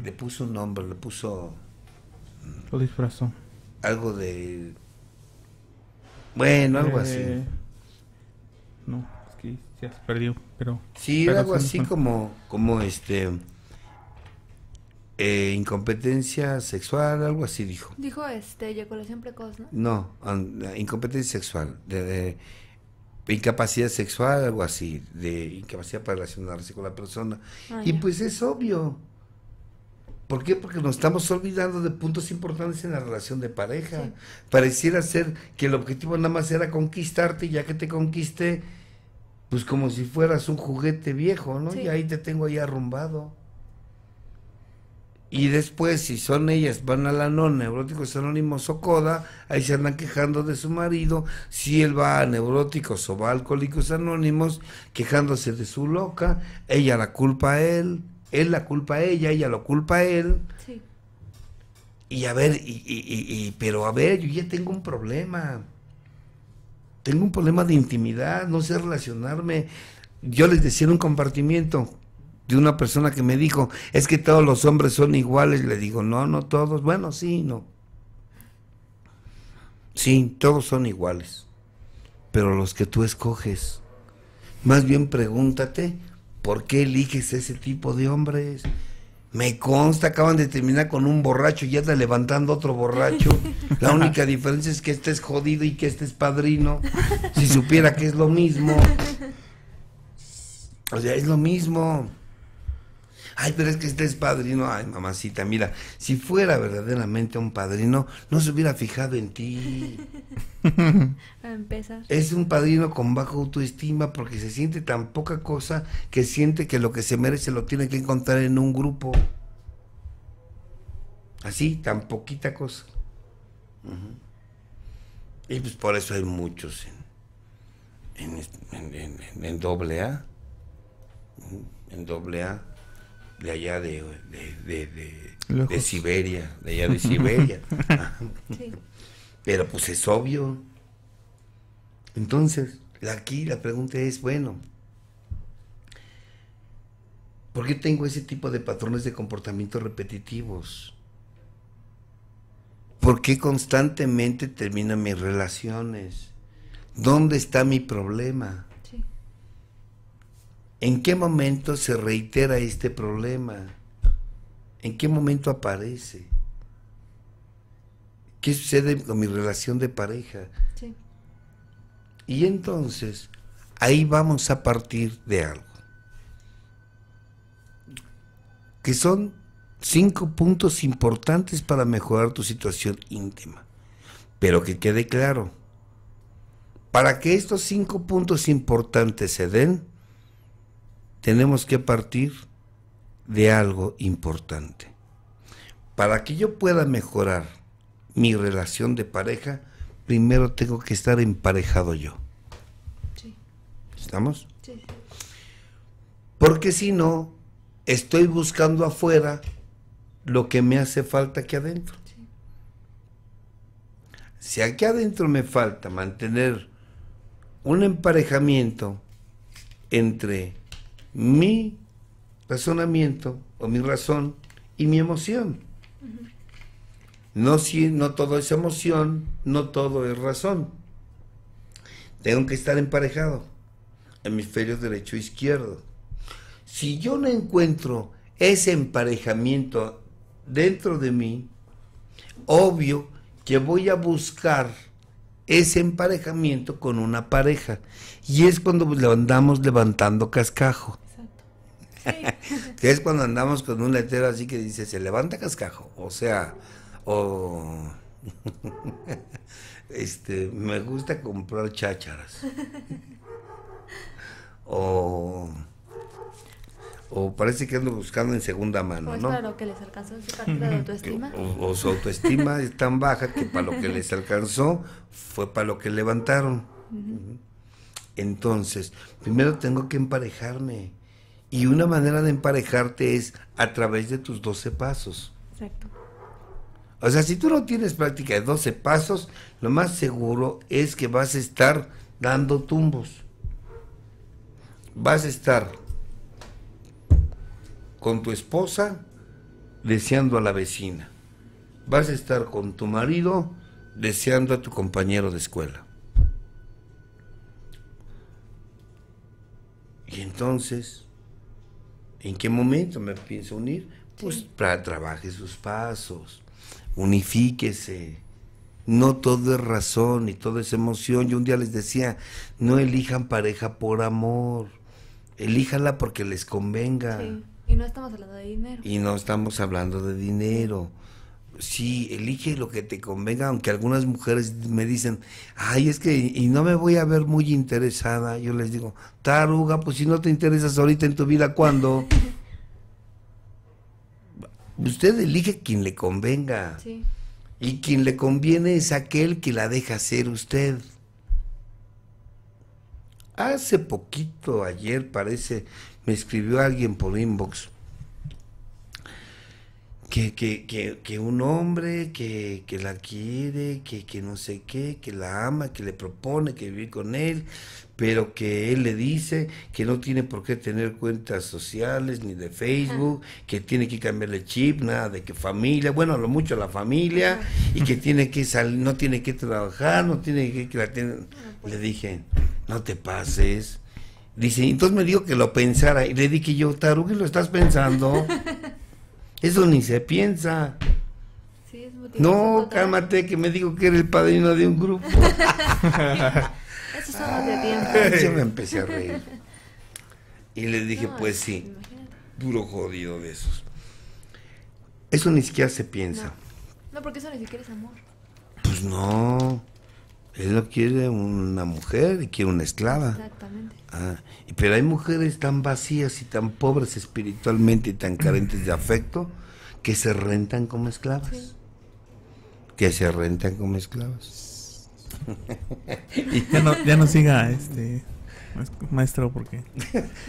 Le puso un nombre, le puso. Lo disfrazó. Algo de. Bueno, algo así. No. Ya se perdió, pero... Sí, algo así como incompetencia sexual, algo así dijo. Dijo eyaculación precoz, ¿no? No, incompetencia sexual, de incapacidad sexual, algo así, de incapacidad para relacionarse con la persona. Y pues es obvio. ¿Por qué? Porque nos estamos olvidando de puntos importantes en la relación de pareja. Sí. Pareciera ser que el objetivo nada más era conquistarte, y ya que te conquisté, pues como si fueras un juguete viejo, ¿no? Sí. Y ahí te tengo ahí arrumbado. Y después, si son ellas, van a la nona, Neuróticos Anónimos o CODA, ahí se andan quejando de su marido. Si él va a Neuróticos o va a Alcohólicos Anónimos, quejándose de su loca, ella la culpa a él, él la culpa a ella, ella lo culpa a él. Sí. Y a ver, pero a ver, yo ya tengo un problema. Tengo un problema de intimidad, no sé relacionarme. Yo les decía en un compartimiento, de una persona que me dijo, es que todos los hombres son iguales. Le digo, no, no todos. Bueno, sí, no. Sí, todos son iguales, pero los que tú escoges. Más bien pregúntate, ¿por qué eliges ese tipo de hombres? Me consta, acaban de terminar con un borracho y ya está levantando otro borracho. La única diferencia es que este es jodido y que este es padrino. Si supiera que es lo mismo. O sea, es lo mismo. Ay, pero es que este es padrino. Ay, mamacita, mira, si fuera verdaderamente un padrino, no se hubiera fijado en ti. A empezar. Es un padrino con baja autoestima porque se siente tan poca cosa que siente que lo que se merece lo tiene que encontrar en un grupo. Así, tan poquita cosa. Y pues por eso hay muchos en AA. En AA. De allá de Siberia, de allá de Siberia. Sí. Pero pues es obvio. Entonces, aquí la pregunta es, bueno, ¿por qué tengo ese tipo de patrones de comportamiento repetitivos? ¿Por qué constantemente termino mis relaciones? ¿Dónde está mi problema? ¿En qué momento se reitera este problema? ¿En qué momento aparece? ¿Qué sucede con mi relación de pareja? Sí. Y entonces, ahí vamos a partir de algo. Que son 5 puntos importantes para mejorar tu situación íntima. Pero que quede claro, para que estos 5 puntos importantes se den, tenemos que partir de algo importante. Para que yo pueda mejorar mi relación de pareja, primero tengo que estar emparejado yo. Sí. ¿Estamos? Sí. Porque si no, estoy buscando afuera lo que me hace falta aquí adentro. Sí. Si aquí adentro me falta mantener un emparejamiento entre mi razonamiento o mi razón y mi emoción. No, si no todo es emoción, no todo es razón. Tengo que estar emparejado, hemisferio derecho e izquierdo. Si yo no encuentro ese emparejamiento dentro de mí, obvio que voy a buscar ese emparejamiento con una pareja, y es cuando andamos levantando cascajo. Que es cuando andamos con un letrero así que dice, se levanta cascajo, o sea, o me gusta comprar chácharas, o parece que ando buscando en segunda mano, ¿no? Claro, que les alcanzó en su partida de autoestima. O su autoestima es tan baja que para lo que les alcanzó fue para lo que levantaron. Entonces, primero tengo que emparejarme. Y una manera de emparejarte es a través de tus 12 pasos. Exacto. O sea, si tú no tienes práctica de 12 pasos, lo más seguro es que vas a estar dando tumbos. Vas a estar con tu esposa deseando a la vecina. Vas a estar con tu marido deseando a tu compañero de escuela. Y entonces, ¿en qué momento me pienso unir? Pues sí. Trabaje sus pasos, unifíquese. No todo es razón y todo es emoción. Yo un día les decía, no elijan pareja por amor, elíjanla porque les convenga. Sí. Y no estamos hablando de dinero. Y no estamos hablando de dinero. Sí, elige lo que te convenga, aunque algunas mujeres me dicen, ay, es que y no me voy a ver muy interesada. Yo les digo, taruga, pues si no te interesas ahorita en tu vida, ¿cuándo? Usted elige quien le convenga. Sí. Y quien le conviene es aquel que la deja ser usted. Hace poquito, ayer parece, me escribió alguien por inbox Que un hombre que la quiere, que no sé qué, que la ama, que le propone que vivir con él, pero que él le dice que no tiene por qué tener cuentas sociales ni de Facebook, que tiene que cambiarle chip, nada de que familia, bueno, a lo mucho la familia, y que tiene que salir, no tiene que trabajar, no tiene que la tener. Le dije, no te pases. Dice, entonces me dijo que lo pensara, y le dije yo, Tarugue, ¿lo estás pensando? Eso ni se piensa. Sí, es no, total. Cálmate, que me dijo que era el padrino de un grupo. Eso es solo de tiempo. Yo me empecé a reír. Y le dije, no, pues sí, imagínate. Puro jodido de esos. Eso ni siquiera se piensa. No, porque eso ni siquiera es amor. Pues no. Él no quiere una mujer y quiere una esclava. Exactamente. Ah, pero hay mujeres tan vacías y tan pobres espiritualmente y tan carentes de afecto que se rentan como esclavas. Sí. Que se rentan como esclavas. Ya no siga, maestro, porque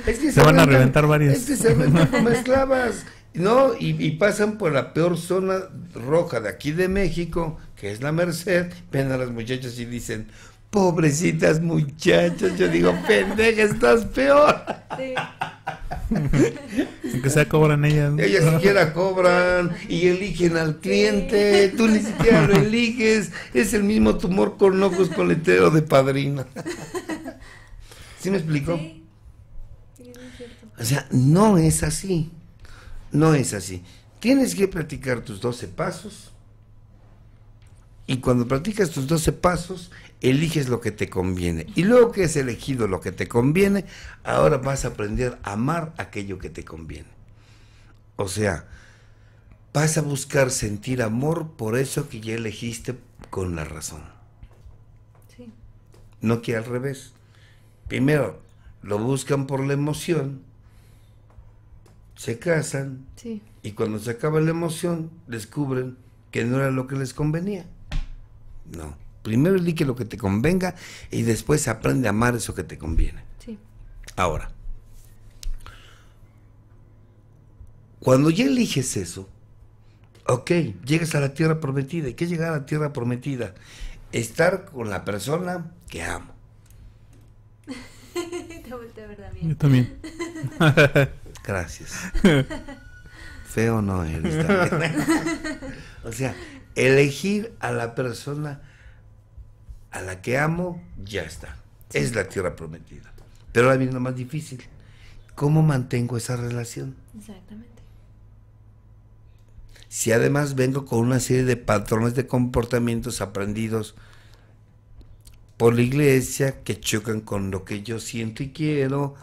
es que se van a reventar varias. Es que se rentan como esclavas. No, y pasan por la peor zona roja de aquí de México, que es la Merced. Ven a las muchachas y dicen, pobrecitas muchachas. Yo digo, pendeja, estás peor. Sí. Aunque sea cobran ellas, ¿no? Ellas siquiera cobran y eligen al cliente. Sí. Tú ni siquiera lo eliges. Es el mismo tumor con ojos con letrero de padrino. ¿Sí me explicó? Sí. Sí, es cierto. O sea, no es así. No es así. Tienes que practicar tus 12 pasos. Y cuando practicas tus 12 pasos, eliges lo que te conviene. Y luego que has elegido lo que te conviene, ahora vas a aprender a amar aquello que te conviene. O sea, vas a buscar sentir amor por eso que ya elegiste con la razón. Sí. No que al revés. Primero, lo buscan por la emoción. Se casan, sí. Y cuando se acaba la emoción, descubren que no era lo que les convenía. No, primero elige lo que te convenga y después aprende a amar eso que te conviene. Sí. Ahora, cuando ya eliges eso, ok, llegas a la tierra prometida. ¿Y qué es llegar a la tierra prometida? Estar con la persona que amo. Te volteé a ver, Damián. Yo también. Gracias. Feo no eres, también. O sea, elegir a la persona a la que amo, ya está. Sí. Es la tierra prometida. Pero ahora viene lo más difícil. ¿Cómo mantengo esa relación? Exactamente. Si además vengo con una serie de patrones de comportamientos aprendidos por la iglesia que chocan con lo que yo siento y quiero,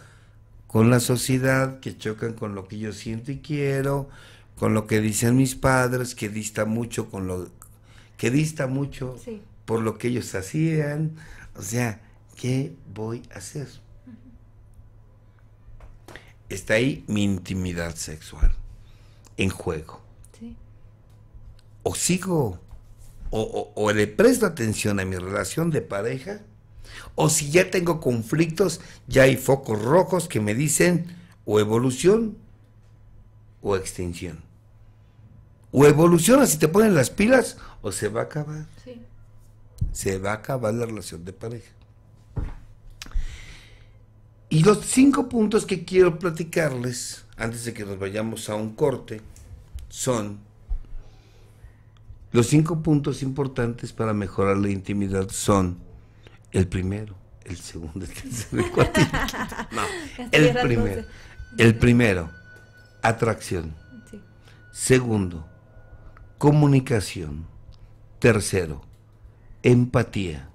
con la sociedad, que chocan con lo que yo siento y quiero, con lo que dicen mis padres, que dista mucho con lo que dista mucho, sí, por lo que ellos hacían. O sea, ¿qué voy a hacer? Uh-huh. Está ahí mi intimidad sexual en juego. Sí. O sigo, o le presto atención a mi relación de pareja. O si ya tengo conflictos, ya hay focos rojos que me dicen o evolución o extinción. O evoluciona si te ponen las pilas o se va a acabar. Sí. Se va a acabar la relación de pareja. Y los 5 puntos que quiero platicarles antes de que nos vayamos a un corte son los 5 puntos importantes para mejorar la intimidad. Son el primero, el segundo, el tercero, el cuarto y el quinto. No, el primero. El primero, atracción. Sí. Segundo, comunicación. Tercero, empatía.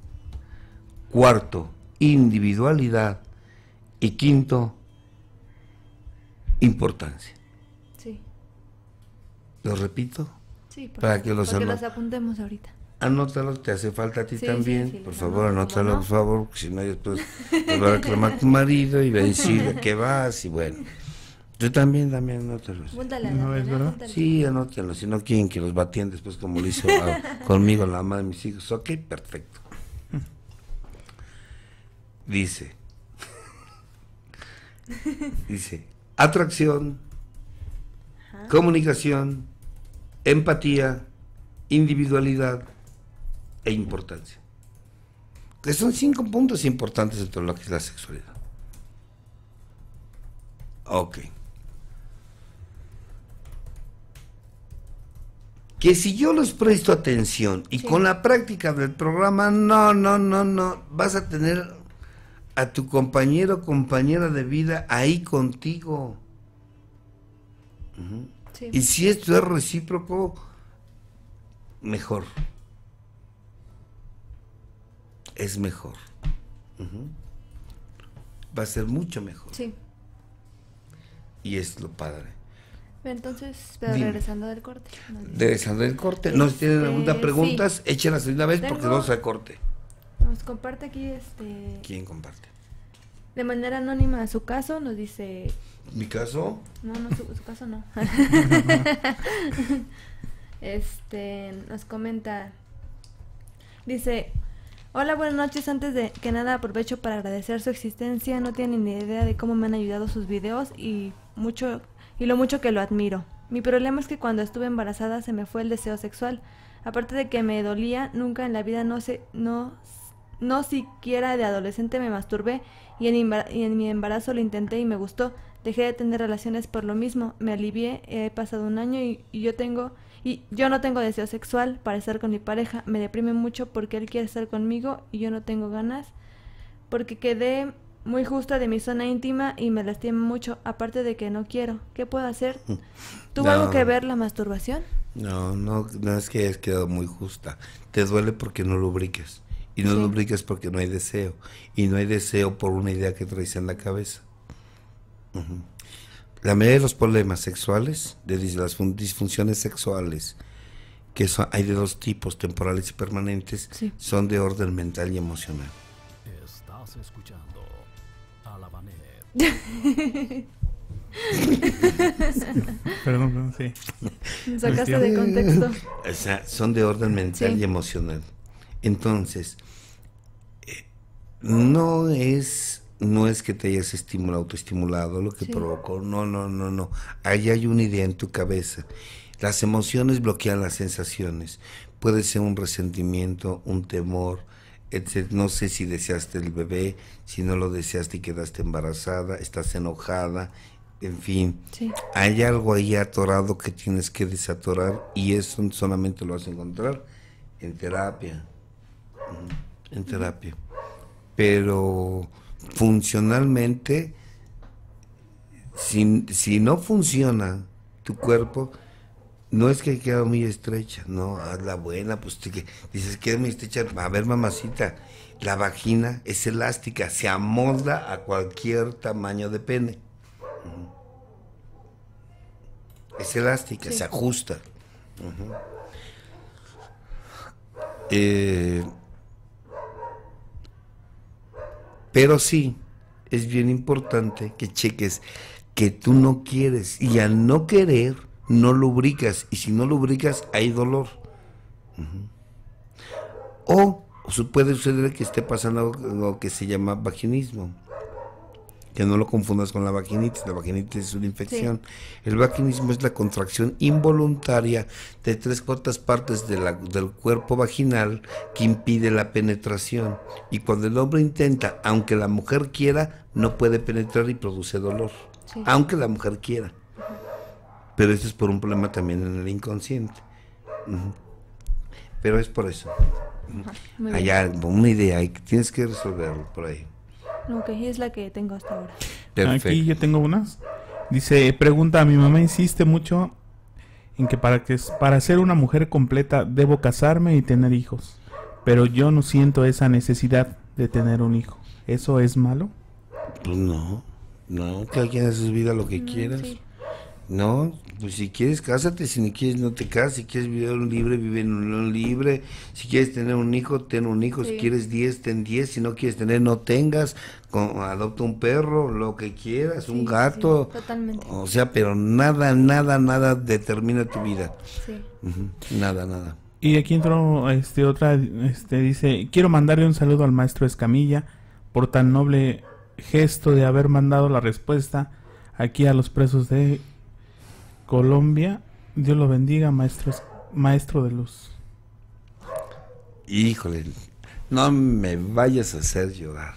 Cuarto, individualidad. Y quinto, importancia. Sí. ¿Lo repito? Sí, para que los apuntemos ahorita. Anótalo, te hace falta a ti, sí, también, sí, por favor, anótalo, por favor, porque si no después te va a reclamar tu marido y va a decir a qué vas, y bueno. Tú también, Damián, anótalo. ¿No es verdad? Sí, anótalo, si no quieren que los batían después como lo hizo conmigo la mamá de mis hijos. Ok, perfecto. Dice, atracción, comunicación, empatía, individualidad e importancia. Que son 5 puntos importantes dentro de lo que es la sexualidad. Ok. Que si yo les presto atención y con la práctica del programa, no, vas a tener a tu compañero o compañera de vida ahí contigo. Sí. Y si esto es recíproco, mejor. Es mejor. Va a ser mucho mejor. Sí. Y es lo padre. Entonces, pero regresando del corte. Regresando del corte. No, si tienen alguna pregunta, échenlas de una vez porque vamos al corte. Nos comparte aquí ¿Quién comparte? De manera anónima su caso, nos dice... ¿Mi caso? No, su caso no. Nos comenta... Dice... Hola, buenas noches. Antes de que nada aprovecho para agradecer su existencia. No tienen ni idea de cómo me han ayudado sus videos y lo mucho que lo admiro. Mi problema es que cuando estuve embarazada se me fue el deseo sexual. Aparte de que me dolía, nunca en la vida no siquiera de adolescente me masturbé y en mi embarazo lo intenté y me gustó. Dejé de tener relaciones por lo mismo, me alivié, he pasado un año y yo no tengo deseo sexual para estar con mi pareja. Me deprime mucho porque él quiere estar conmigo y yo no tengo ganas, porque quedé muy justa de mi zona íntima y me lastima mucho, aparte de que no quiero. ¿Qué puedo hacer? ¿Tuvo algo que ver la masturbación? No es que hayas quedado muy justa. Te duele porque no lubricas. Y no lubricas porque no hay deseo. Y no hay deseo por una idea que traes en la cabeza. La mayoría de los problemas sexuales, de las disfunciones sexuales, que son, hay de 2 tipos, temporales y permanentes, son de orden mental y emocional. Estás escuchando Alabanet. Perdón, sí. Sacaste de contexto. O sea, son de orden mental y emocional. Entonces, no es que te hayas autoestimulado lo que provocó, no. Ahí hay una idea en tu cabeza. Las emociones bloquean las sensaciones. Puede ser un resentimiento, un temor, etc. No sé si deseaste el bebé, si no lo deseaste y quedaste embarazada, estás enojada, en fin. Hay algo ahí atorado que tienes que desatorar y eso solamente lo vas a encontrar en terapia. En terapia. Pero... funcionalmente, si no funciona tu cuerpo, no es que quede muy estrecha, no, haz la buena, pues te dices queda muy estrecha, a ver mamacita, la vagina es elástica, se amolda a cualquier tamaño de pene, es elástica, se ajusta. Pero sí, es bien importante que cheques que tú no quieres. Y al no querer, no lubricas. Y si no lubricas, hay dolor. O puede suceder que esté pasando lo que se llama vaginismo. Que no lo confundas con la vaginitis. La vaginitis es una infección. El vaginismo es la contracción involuntaria de 3/4 partes del cuerpo vaginal que impide la penetración. Y cuando el hombre intenta, aunque la mujer quiera, no puede penetrar y produce dolor. Aunque la mujer quiera. Pero eso es por un problema también en el inconsciente. Pero es por eso. Hay una idea, tienes que resolverlo por ahí. Ok, es la que tengo hasta ahora. Perfecto. Aquí yo tengo unas. Dice, pregunta, mi mamá insiste mucho en que para ser una mujer completa debo casarme y tener hijos. Pero yo no siento esa necesidad de tener un hijo. ¿Eso es malo? Pues no, cada quien hace su vida lo que quieras. No, pues si quieres cásate, si no quieres no te casas, si quieres vivir libre, vive en unión libre, si quieres tener un hijo, ten un hijo, si quieres 10, ten 10, si no quieres tener, no tengas, adopta un perro, lo que quieras, un gato, totalmente. O sea, pero nada determina tu vida, nada. Y aquí entró otra, dice, quiero mandarle un saludo al maestro Escamilla por tan noble gesto de haber mandado la respuesta aquí a los presos de Colombia, Dios lo bendiga, maestro de luz. Híjole, no me vayas a hacer llorar.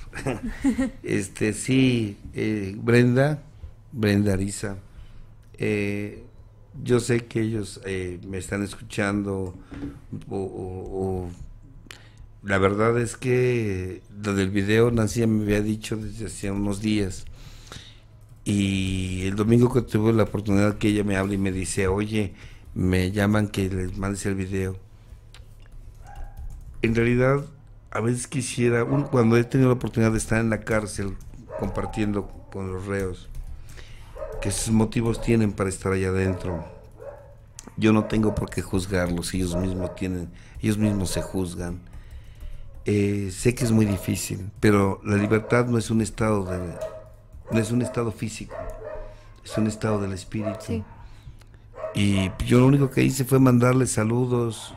Sí, Brenda Ariza, yo sé que ellos me están escuchando, o la verdad es que lo del video Nancy me había dicho desde hacía unos días, y el domingo que tuve la oportunidad que ella me habla y me dice, oye, me llaman que les mandes el video. En realidad, a veces quisiera, cuando he tenido la oportunidad de estar en la cárcel compartiendo con los reos, que sus motivos tienen para estar allá adentro. Yo no tengo por qué juzgarlos, ellos mismos se juzgan. Sé que es muy difícil, pero la libertad no es un estado físico, es un estado del espíritu. Sí. Y yo lo único que hice fue mandarles saludos,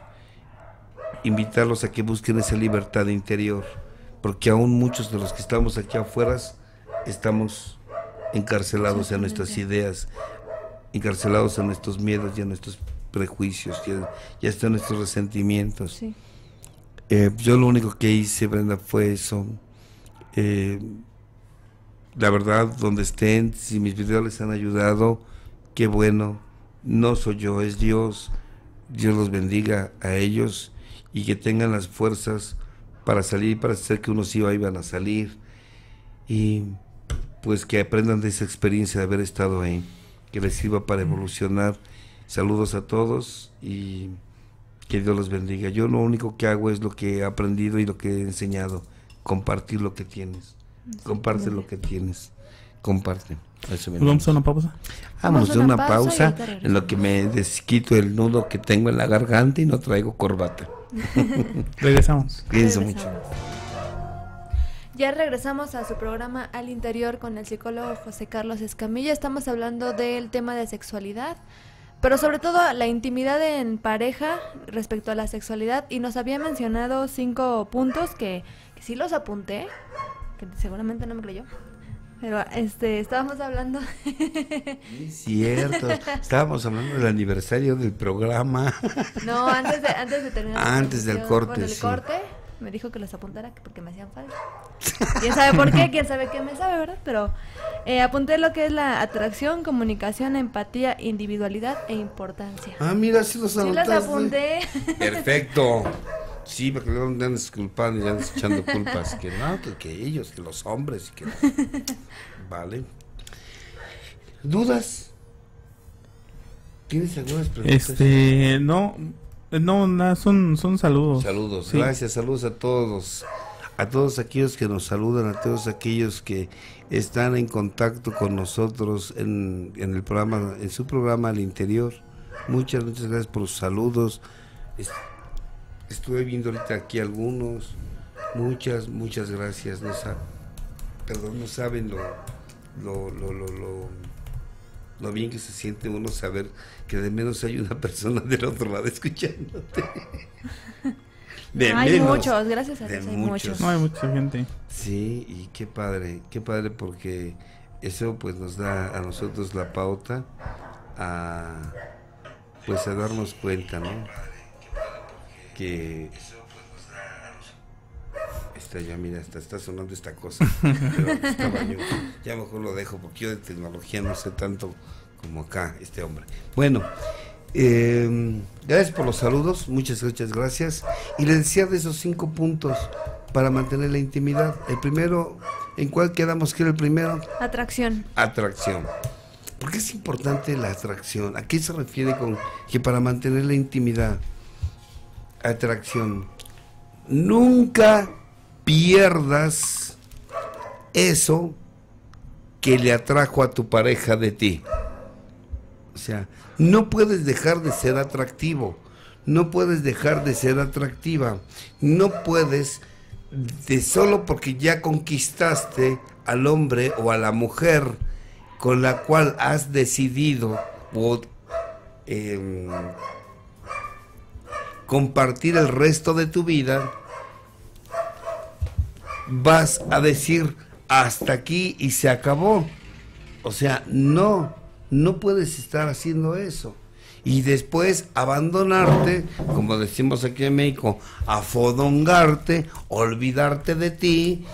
invitarlos a que busquen esa libertad interior, porque aún muchos de los que estamos aquí afuera estamos encarcelados en nuestras ideas, encarcelados en nuestros miedos y en nuestros prejuicios, ya están nuestros resentimientos. Sí. Yo lo único que hice, Brenda, fue eso. La verdad, donde estén, si mis videos les han ayudado, qué bueno. No soy yo, es Dios. Dios los bendiga a ellos y que tengan las fuerzas para salir, para hacer que unos iban a salir. Y pues que aprendan de esa experiencia de haber estado ahí, que les sirva para evolucionar. Saludos a todos y que Dios los bendiga. Yo lo único que hago es lo que he aprendido y lo que he enseñado, compartir lo que tienes. Comparte lo que tienes, comparte. ¿Vamos a una pausa? Vamos a una pausa en lo que me desquito el nudo que tengo en la garganta y no traigo corbata. Regresamos. Cuídense mucho. Ya regresamos a su programa Al Interior con el psicólogo José Carlos Escamilla. Estamos hablando del tema de sexualidad, pero sobre todo la intimidad en pareja respecto a la sexualidad, y nos había mencionado 5 puntos que sí los apunté, que seguramente no me creyó, pero estábamos hablando. Es cierto, estábamos hablando del aniversario del programa. No, antes de terminar. Antes del corte, del corte, me dijo que los apuntara porque me hacían falta. Quién sabe por qué, quién sabe qué me sabe, ¿verdad? Pero apunté lo que es la atracción, comunicación, empatía, individualidad e importancia. Ah, mira, sí los anotaste. Sí los apunté. Perfecto. Sí, porque luego andan disculpando y andan echando culpas. Que no, que ellos, que los hombres. Que no. Vale. ¿Dudas? ¿Tienes algunas preguntas? No, nada, son saludos. Saludos, sí. Gracias, saludos a todos. A todos aquellos que nos saludan, a todos aquellos que están en contacto con nosotros en el programa, en su programa Al Interior. Muchas gracias por sus saludos. Estuve viendo ahorita aquí algunos. Muchas gracias. No saben lo bien que se siente uno saber que de menos hay una persona del otro lado escuchándote. Hay muchos, gracias a Dios hay muchos. No hay mucha gente. Sí, y qué padre, porque eso pues nos da a nosotros la pauta a darnos cuenta, ¿no? Que ya mira, está sonando esta cosa, pero estaba yo, ya mejor lo dejo porque yo de tecnología no sé tanto como acá este hombre. Bueno, gracias por los saludos, muchas gracias, y les decía de esos 5 puntos para mantener la intimidad. El primero, ¿en cuál quedamos que era el primero? Atracción. ¿Por qué es importante la atracción? ¿A qué se refiere con que para mantener la intimidad? Atracción. Nunca pierdas eso que le atrajo a tu pareja de ti. O sea, no puedes dejar de ser atractivo, no puedes dejar de ser atractiva, no puedes solo porque ya conquistaste al hombre o a la mujer con la cual has decidido compartir el resto de tu vida, vas a decir hasta aquí y se acabó. O sea, no puedes estar haciendo eso. y después abandonarte, como decimos aquí en México, afodongarte, olvidarte de ti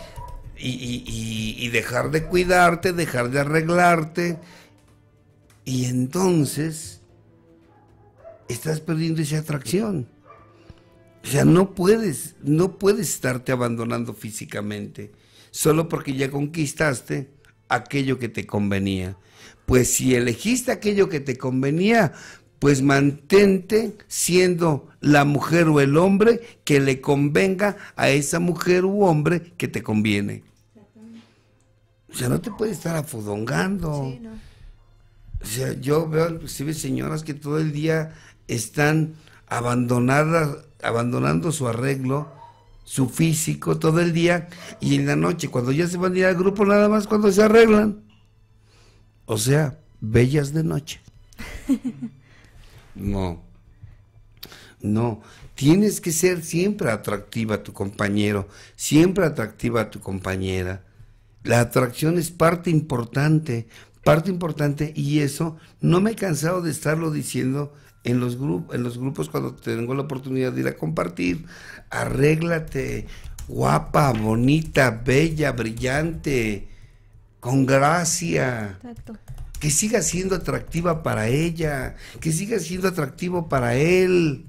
y dejar de cuidarte, dejar de arreglarte, y entonces estás perdiendo esa atracción. O sea, no puedes estarte abandonando físicamente solo porque ya conquistaste aquello que te convenía. Pues si elegiste aquello que te convenía, pues mantente siendo la mujer o el hombre que le convenga a esa mujer u hombre que te conviene. O sea, no te puedes estar afodongando. Sí, no. O sea, yo veo inclusive señoras que todo el día están abandonando su arreglo, su físico, todo el día, y en la noche, cuando ya se van a ir al grupo, nada más cuando se arreglan. O sea, bellas de noche. No, tienes que ser siempre atractiva a tu compañero, siempre atractiva a tu compañera. La atracción es parte importante, y eso no me he cansado de estarlo diciendo en los grupos cuando tengo la oportunidad de ir a compartir. Arréglate, guapa, bonita, bella, brillante, con gracia. Exacto. Que siga siendo atractiva para ella, que siga siendo atractivo para él,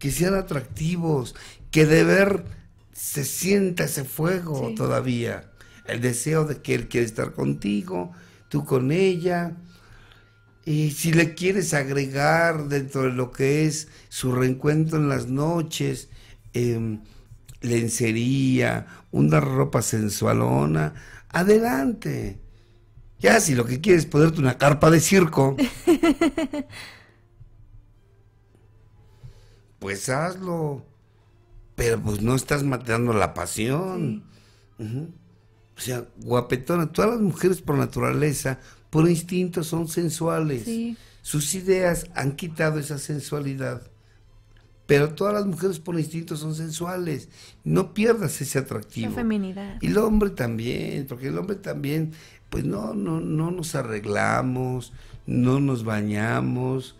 que sean atractivos, que de ver se sienta ese fuego, sí, todavía, el deseo de que él quiere estar contigo, tú con ella, y si le quieres agregar dentro de lo que es su reencuentro en las noches, lencería, una ropa sensualona, adelante. Ya, si lo que quieres es ponerte una carpa de circo, pues hazlo. Pero pues no estás matando la pasión. Sí. Uh-huh. O sea, guapetona, todas las mujeres por naturaleza, por instinto son sensuales. Sí. Sus ideas han quitado esa sensualidad. Pero todas las mujeres por instinto son sensuales. No pierdas ese atractivo. La feminidad. Y el hombre también, porque el hombre también... Pues no nos arreglamos, no nos bañamos,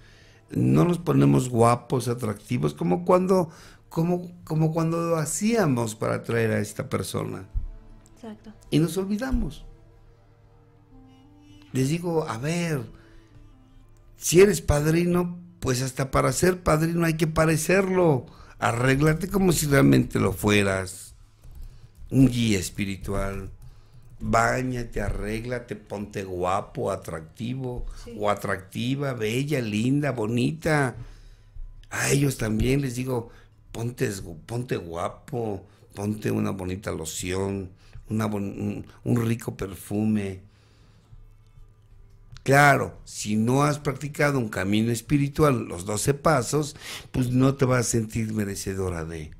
no nos ponemos guapos, atractivos, como cuando lo hacíamos para atraer a esta persona. Exacto. Y nos olvidamos. Les digo, a ver, si eres padrino, pues hasta para ser padrino hay que parecerlo. Arréglate como si realmente lo fueras. Un guía espiritual. Báñate, arréglate, ponte guapo, atractivo, sí, o atractiva, bella, linda, bonita. A ellos también les digo, ponte guapo, ponte una bonita loción, un rico perfume. Claro, si no has practicado un camino espiritual, los 12 pasos, pues no te vas a sentir merecedora de...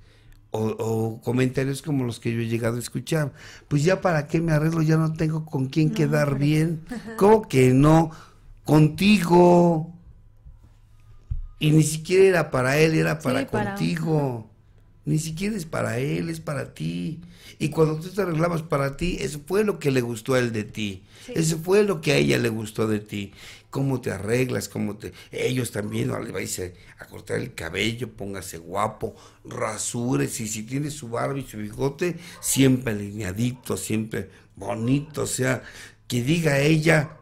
O comentarios como los que yo he llegado a escuchar. Pues ya para qué me arreglo, ya no tengo con quién quedar bien. Ajá. ¿Cómo que no? Contigo. Y ni siquiera era para él, era para, sí, contigo. Para... Ni siquiera es para él, es para ti. Y cuando tú te arreglabas para ti, eso fue lo que le gustó a él de ti. Sí. Eso fue lo que a ella le gustó de ti. Cómo te arreglas, ellos también, ¿no? Le vais a cortar el cabello, póngase guapo, rasúrese, y si tiene su barba y su bigote, siempre alineadito, siempre bonito, o sea, que diga ella,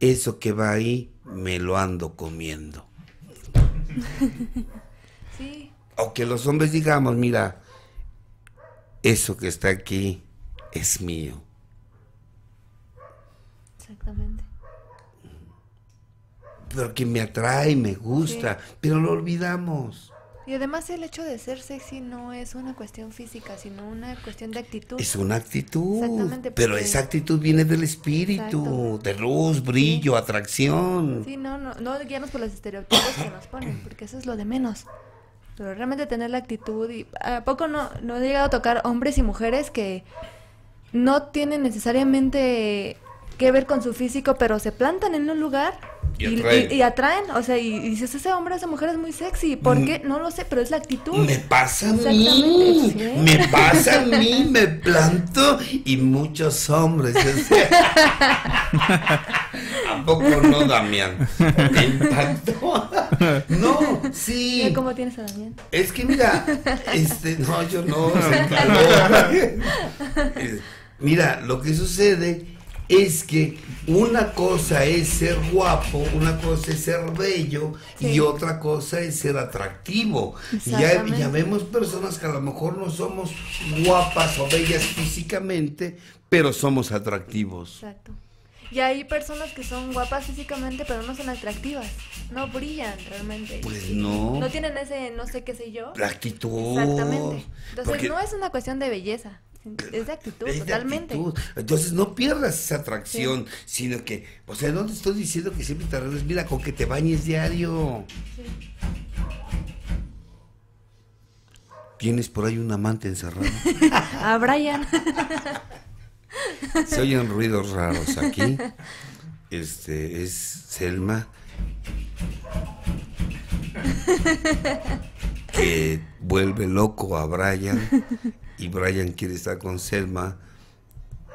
eso que va ahí, me lo ando comiendo. Sí. O que los hombres digamos, mira, eso que está aquí es mío. Exactamente. Porque me atrae, me gusta, sí, pero lo olvidamos. Y además el hecho de ser sexy no es una cuestión física, sino una cuestión de actitud. Es una actitud, exactamente, pero esa actitud viene del espíritu, de luz, brillo, sí, atracción. Sí, no guiarnos por los estereotipos que nos ponen, porque eso es lo de menos. Pero realmente tener la actitud, y ¿a poco no he llegado a tocar hombres y mujeres que no tienen necesariamente que ver con su físico, pero se plantan en un lugar y atraen, o sea, y dices, ese hombre, esa mujer es muy sexy, ¿por qué? No lo sé, pero es la actitud. Me pasa a mí, ¿sí? Me pasa a mí, me planto, y muchos hombres, o sea, ¿A poco no, Damián? ¿Te impactó? No, sí. ¿Y cómo tienes a Damián? Es que mira, no, yo no, se caló. Mira, lo que sucede es que una cosa es ser guapo, una cosa es ser bello, sí, y otra cosa es ser atractivo. Ya vemos personas que a lo mejor no somos guapas o bellas físicamente, pero somos atractivos. Exacto. Y hay personas que son guapas físicamente, pero no son atractivas, no brillan realmente. Pues no. No tienen ese, no sé qué sé yo, la actitud. Exactamente. Entonces no es una cuestión de belleza. Es de actitud, es de totalmente actitud. Entonces no pierdas esa atracción, sí, sino que, o sea, no te estoy diciendo que siempre te arregles, mira, con que te bañes diario. Sí. ¿Tienes por ahí un amante encerrado? A Brian. Se oyen ruidos raros aquí. Es Selma, que vuelve loco a Brian. Y Brian quiere estar con Selma,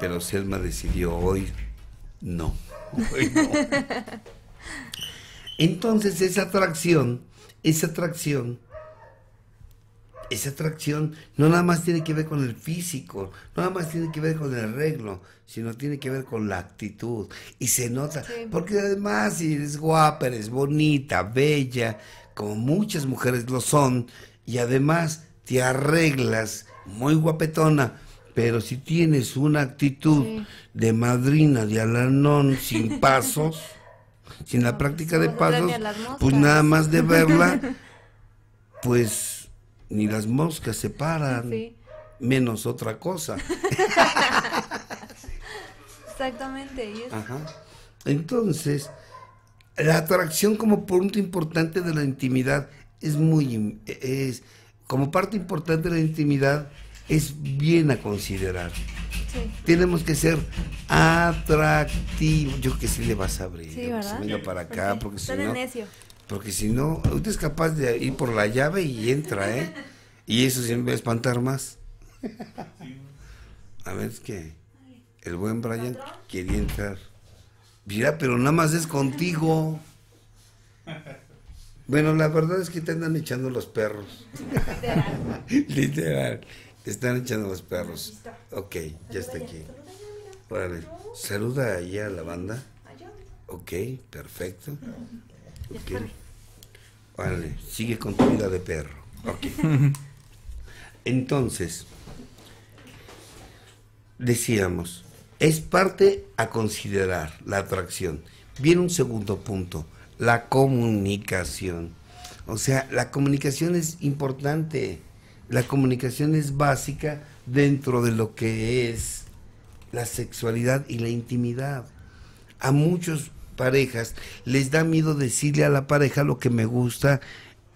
pero Selma decidió hoy no. Entonces esa atracción no nada más tiene que ver con el físico, no nada más tiene que ver con el arreglo, sino tiene que ver con la actitud. Y se nota, sí, porque además si eres guapa, eres bonita, bella, como muchas mujeres lo son, y además te arreglas muy guapetona, pero si tienes una actitud de madrina de Alanón sin pasos, sin la práctica de pasos, pues nada más de verla, pues ni las moscas se paran, sí, menos otra cosa. Exactamente. Ajá. Entonces, la atracción como punto importante de la intimidad como parte importante de la intimidad es bien a considerar. Sí. Tenemos que ser atractivos. Yo que sí le vas a abrir. Sí, ¿verdad? Venga para acá, sí, porque si no... necio. Porque si no, usted es capaz de ir por la llave y entra, ¿eh? Y eso siempre va a espantar más. A ver, es que el buen Brian quería entrar. Mira, pero nada más es contigo. Bueno, la verdad es que te andan echando los perros. Literal. Literal. Te están echando los perros. Ok, ya está aquí. Órale, saluda ahí a la banda. Ok, perfecto. Okay. Órale, sigue con tu vida de perro. Ok. Entonces, decíamos, es parte a considerar la atracción. Viene un segundo punto. La comunicación. O sea, la comunicación es importante. La comunicación es básica dentro de lo que es la sexualidad y la intimidad. A muchas parejas les da miedo decirle a la pareja lo que me gusta,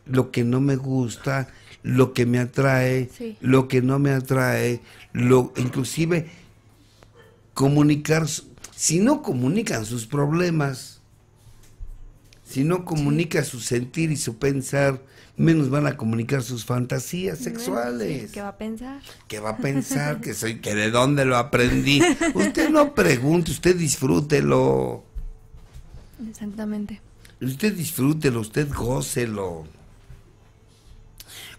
lo que no me gusta, lo que me atrae, sí, lo que no me atrae, inclusive comunicar. Si no comunican sus problemas, si no comunica su sentir y su pensar, menos van a comunicar sus fantasías sexuales. ¿Qué va a pensar? ¿Qué va a pensar? ¿Que de dónde lo aprendí? Usted no pregunte, usted disfrútelo. Exactamente. Usted disfrútelo, usted gócelo.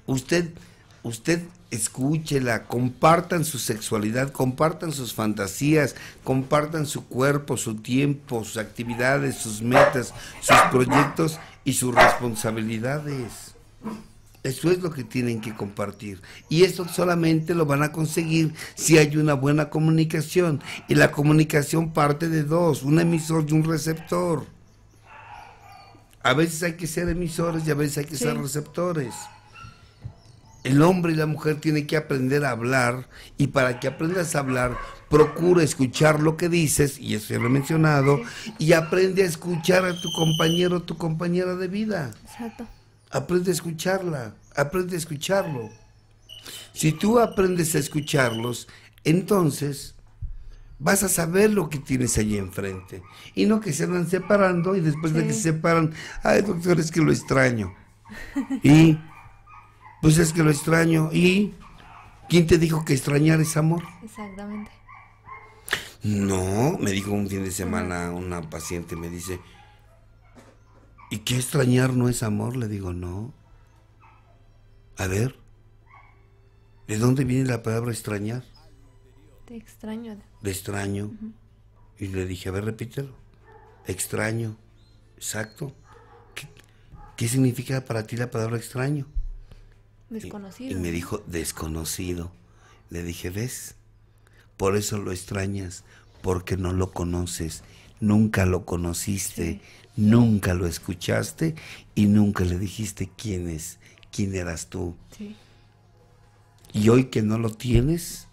Usted escúchela, compartan su sexualidad, compartan sus fantasías, compartan su cuerpo, su tiempo, sus actividades, sus metas, sus proyectos y sus responsabilidades. Eso es lo que tienen que compartir. Y eso solamente lo van a conseguir si hay una buena comunicación. Y la comunicación parte de dos, un emisor y un receptor. A veces hay que ser emisores y a veces hay que ser receptores. El hombre y la mujer tienen que aprender a hablar, y para que aprendas a hablar, procura escuchar lo que dices, y eso ya lo he mencionado, y aprende a escuchar a tu compañero o tu compañera de vida. Exacto. Aprende a escucharla, aprende a escucharlo. Si tú aprendes a escucharlos, entonces vas a saber lo que tienes allí enfrente, y no que se van separando, y después de que se separan, ay, doctor, es que lo extraño. Y... pues es que lo extraño. ¿Y quién te dijo que extrañar es amor? Exactamente. No, me dijo un fin de semana una paciente, me dice, ¿y qué extrañar no es amor? Le digo, no. A ver, ¿de dónde viene la palabra extrañar? De extraño. De extraño. Uh-huh. Y le dije, a ver, repítelo. Extraño. Exacto. ¿Qué significa para ti la palabra extraño? Desconocido. Y me dijo, desconocido. Le dije, ¿ves? Por eso lo extrañas, porque no lo conoces, nunca lo conociste, sí, nunca lo escuchaste y nunca le dijiste quién es, quién eras tú. Sí. Y hoy que no lo tienes,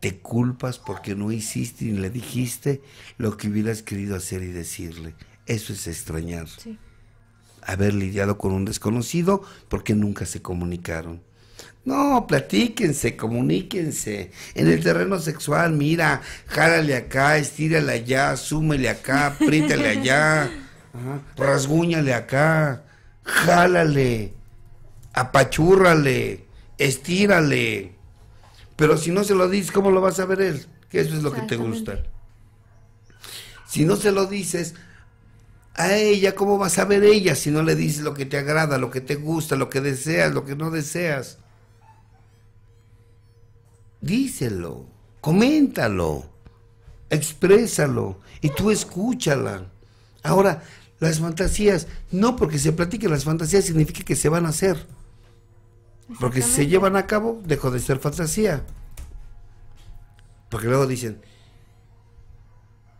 te culpas porque no hiciste ni le dijiste lo que hubieras querido hacer y decirle. Eso es extrañar. Sí. Haber lidiado con un desconocido porque nunca se comunicaron. No, platíquense, comuníquense. En el terreno sexual, mira, jálale acá, estírale allá, súmele acá, apriétale allá, rasguñale acá, jálale, apachúrrale, estírale. Pero si no se lo dices, ¿cómo lo vas a ver él? Que eso es lo que te gusta. Si no se lo dices a ella, ¿cómo vas a ver ella si no le dices lo que te agrada, lo que te gusta, lo que deseas, lo que no deseas? Díselo, coméntalo, exprésalo y tú escúchala. Ahora, las fantasías, no porque se platiquen las fantasías significa que se van a hacer. Porque si se llevan a cabo, dejó de ser fantasía. Porque luego dicen,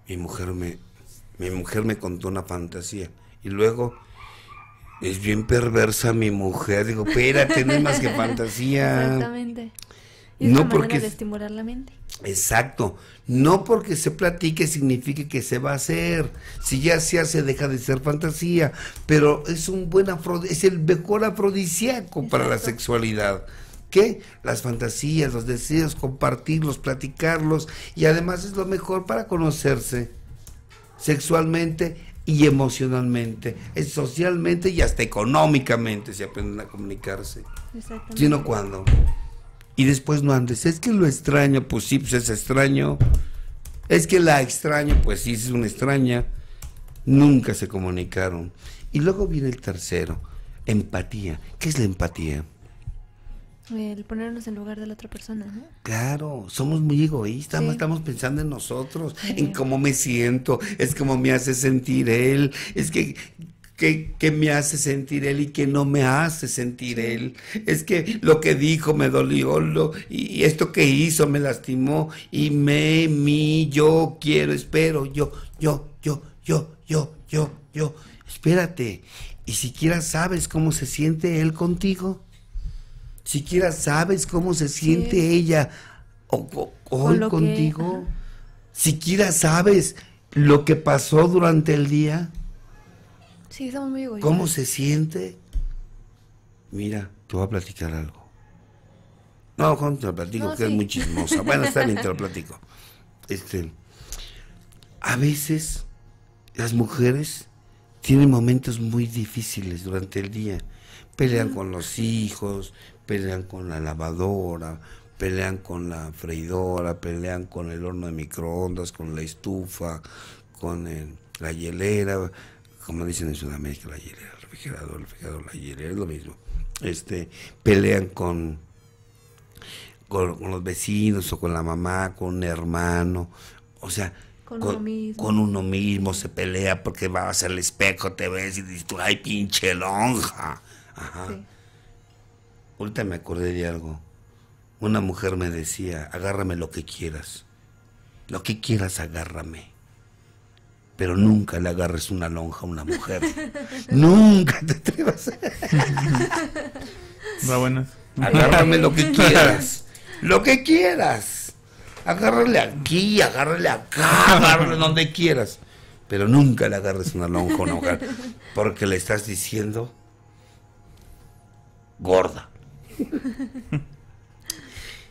mi mujer me contó una fantasía y luego, es bien perversa mi mujer. Digo, espérate, no es más que fantasía. Exactamente. Y no porque de estimular la mente. Exacto. No porque se platique signifique que se va a hacer. Si ya se hace, deja de ser fantasía. Pero es un buen es el mejor afrodisíaco. Exacto. Para la sexualidad. ¿Qué? Las fantasías, los deseos, compartirlos, platicarlos. Y además es lo mejor para conocerse sexualmente y emocionalmente, socialmente y hasta económicamente si aprenden a comunicarse. Exactamente. Sino cuando. Y después no andes, es que lo extraño, pues sí, pues es extraño. Es que la extraño, pues sí, es una extraña. Nunca se comunicaron. Y luego viene el tercero, empatía. ¿Qué es la empatía? El ponernos en lugar de la otra persona, ¿no? Claro, somos muy egoístas, sí. Estamos pensando en nosotros, sí, en cómo me siento, es como me hace sentir él, es que me hace sentir él y que no me hace sentir él. Es que lo que dijo me dolió, y esto que hizo me lastimó, y yo quiero, espero, yo. Espérate, y siquiera sabes cómo se siente él contigo, siquiera sabes cómo se siente ella o él contigo, siquiera sabes lo que pasó durante el día. Sí, estamos muy egoístas. ¿Cómo se siente? Mira, te voy a platicar algo. No, Juan, te lo platico, no, que sí, es muy chismosa. Bueno, está bien, te lo platico. A veces las mujeres tienen momentos muy difíciles durante el día. Pelean con los hijos, pelean con la lavadora, pelean con la freidora, pelean con el horno de microondas, con la estufa, con la hielera. Como dicen en Sudamérica, la hielera, el refrigerador, la hielera, es lo mismo. Pelean con los vecinos o con la mamá, con un hermano, o sea, con uno mismo se pelea porque vas al espejo, te ves y dices tú, ¡ay, pinche lonja! Ajá. Sí. Ahorita me acordé de algo. Una mujer me decía, agárrame lo que quieras agárrame. Pero nunca le agarres una lonja a una mujer. Nunca te atrevas. Va buenas. Agárrame lo que quieras. Lo que quieras. Agárrale aquí, agárrale acá, agárrale donde quieras. Pero nunca le agarres una lonja a una mujer. Porque le estás diciendo gorda.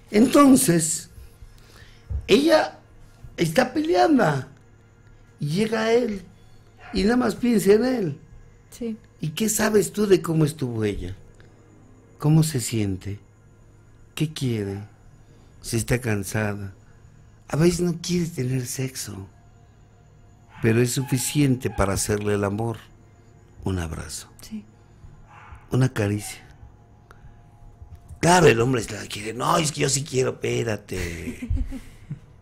Entonces, ella está peleando. Llega él y nada más piensa en él. Sí. ¿Y qué sabes tú de cómo estuvo ella? ¿Cómo se siente? ¿Qué quiere? Si está cansada, A veces no quiere tener sexo, pero es suficiente para hacerle el amor. Un abrazo. Sí. Una caricia. Claro, el hombre es la que quiere. No, es que yo sí quiero, espérate.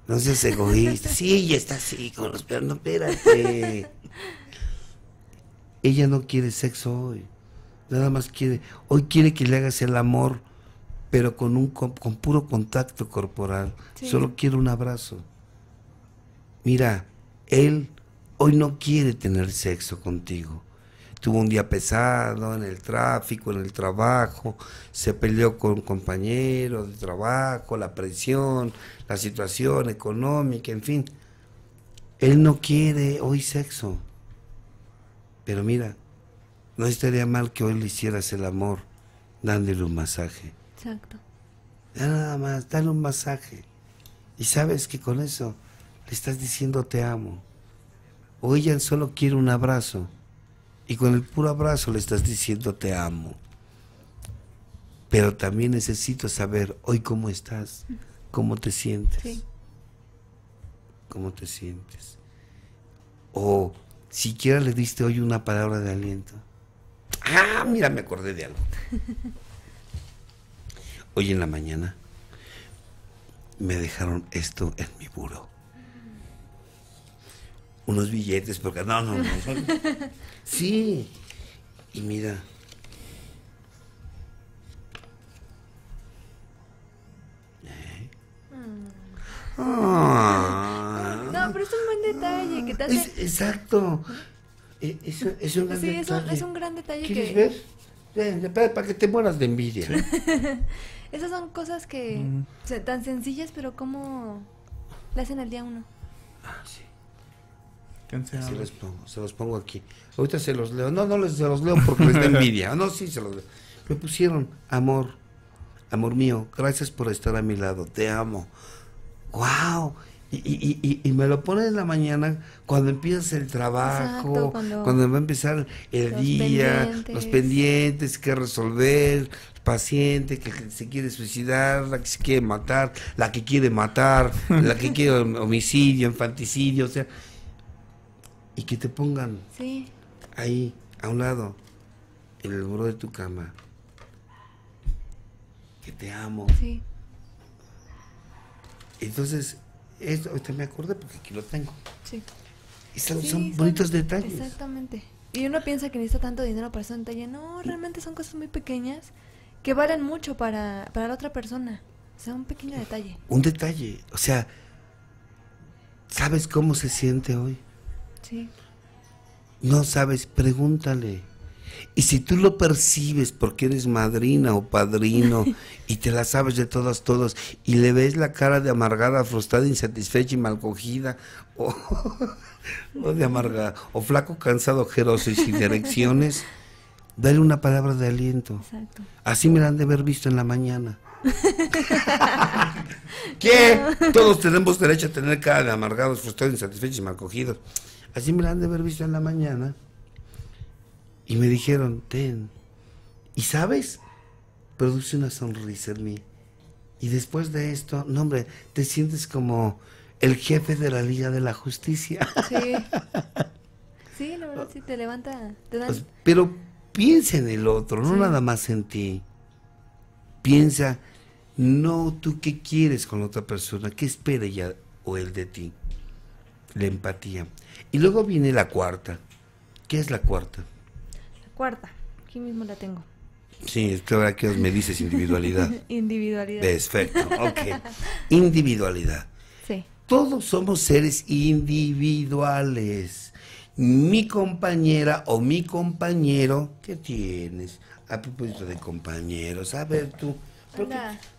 No seas egoísta. Sí, ya está así con los perros. No, espérate. Ella no quiere sexo hoy. Nada más quiere. Hoy quiere que le hagas el amor, pero con puro contacto corporal. Sí. Solo quiere un abrazo. Mira, él hoy no quiere tener sexo contigo. Tuvo un día pesado en el tráfico, en el trabajo, se peleó con compañeros de trabajo, la presión, la situación económica, en fin. Él no quiere hoy sexo. Pero mira, no estaría mal que hoy le hicieras el amor dándole un masaje. Exacto. Ya nada más, dale un masaje. Y sabes que con eso le estás diciendo te amo. O ella solo quiere un abrazo. Y con el puro abrazo le estás diciendo te amo. Pero también necesito saber hoy cómo estás, cómo te sientes. Sí. Cómo te sientes. O siquiera le diste hoy una palabra de aliento. Ah, mira, me acordé de algo. Hoy en la mañana me dejaron esto en mi buró. Unos billetes, porque no. Sí. Y mira. No, pero es un buen detalle que te hace... Exacto. Es un gran detalle. Sí, es un gran detalle que... ¿Quieres ver? Para que te mueras de envidia. Esas son cosas que... O sea, tan sencillas, pero cómo... le hacen al día uno. Ah, sí. Se los pongo aquí. Ahorita se los leo. Se los leo porque les da envidia. No, sí, se los leo. Me pusieron amor. Amor mío, gracias por estar a mi lado. Te amo. ¡Wow! Y me lo ponen en la mañana cuando empiezas el trabajo. Exacto, cuando va a empezar el día, los pendientes que resolver, el paciente que se quiere suicidar, la que se quiere matar, la que quiere matar, la que quiere homicidio, infanticidio, o sea... Y que te pongan ahí, a un lado, en el borde de tu cama. Que te amo. Sí. Entonces, esto, ahorita me acordé porque aquí lo tengo. Sí. Son bonitos detalles. Exactamente. Y uno piensa que necesita tanto dinero para hacer un detalle. No, realmente son cosas muy pequeñas que valen mucho para la otra persona. O sea, un pequeño detalle. Un detalle. O sea, ¿sabes cómo se siente hoy? Sí. No sabes, pregúntale. Y si tú lo percibes porque eres madrina o padrino y te la sabes de todas y le ves la cara de amargada, frustrada, insatisfecha y mal cogida o de amargada o flaco, cansado, ojeroso y sin direcciones, dale una palabra de aliento. Exacto. Así me la han de haber visto en la mañana. ¿Qué? No. Todos tenemos derecho a tener cara de amargados, frustrados, insatisfechos y mal cogidos. Así me la han de haber visto en la mañana y me dijeron, ten. ¿Y sabes? Produce una sonrisa en mí. Y después de esto, no hombre, te sientes como el jefe de la Liga de la Justicia. Sí, sí, la verdad sí, te levanta, te dan... Pero piensa en el otro, no nada más en ti. Piensa, no tú qué quieres con otra persona, qué espera ella o él de ti. La empatía. Y luego viene la cuarta. ¿Qué es la cuarta? La cuarta, aquí mismo la tengo. Sí, ahora que me dices individualidad. Individualidad. Perfecto, ok. Individualidad. Sí. Todos somos seres individuales. Mi compañera o mi compañero, ¿qué tienes? A propósito de compañeros, a ver tú,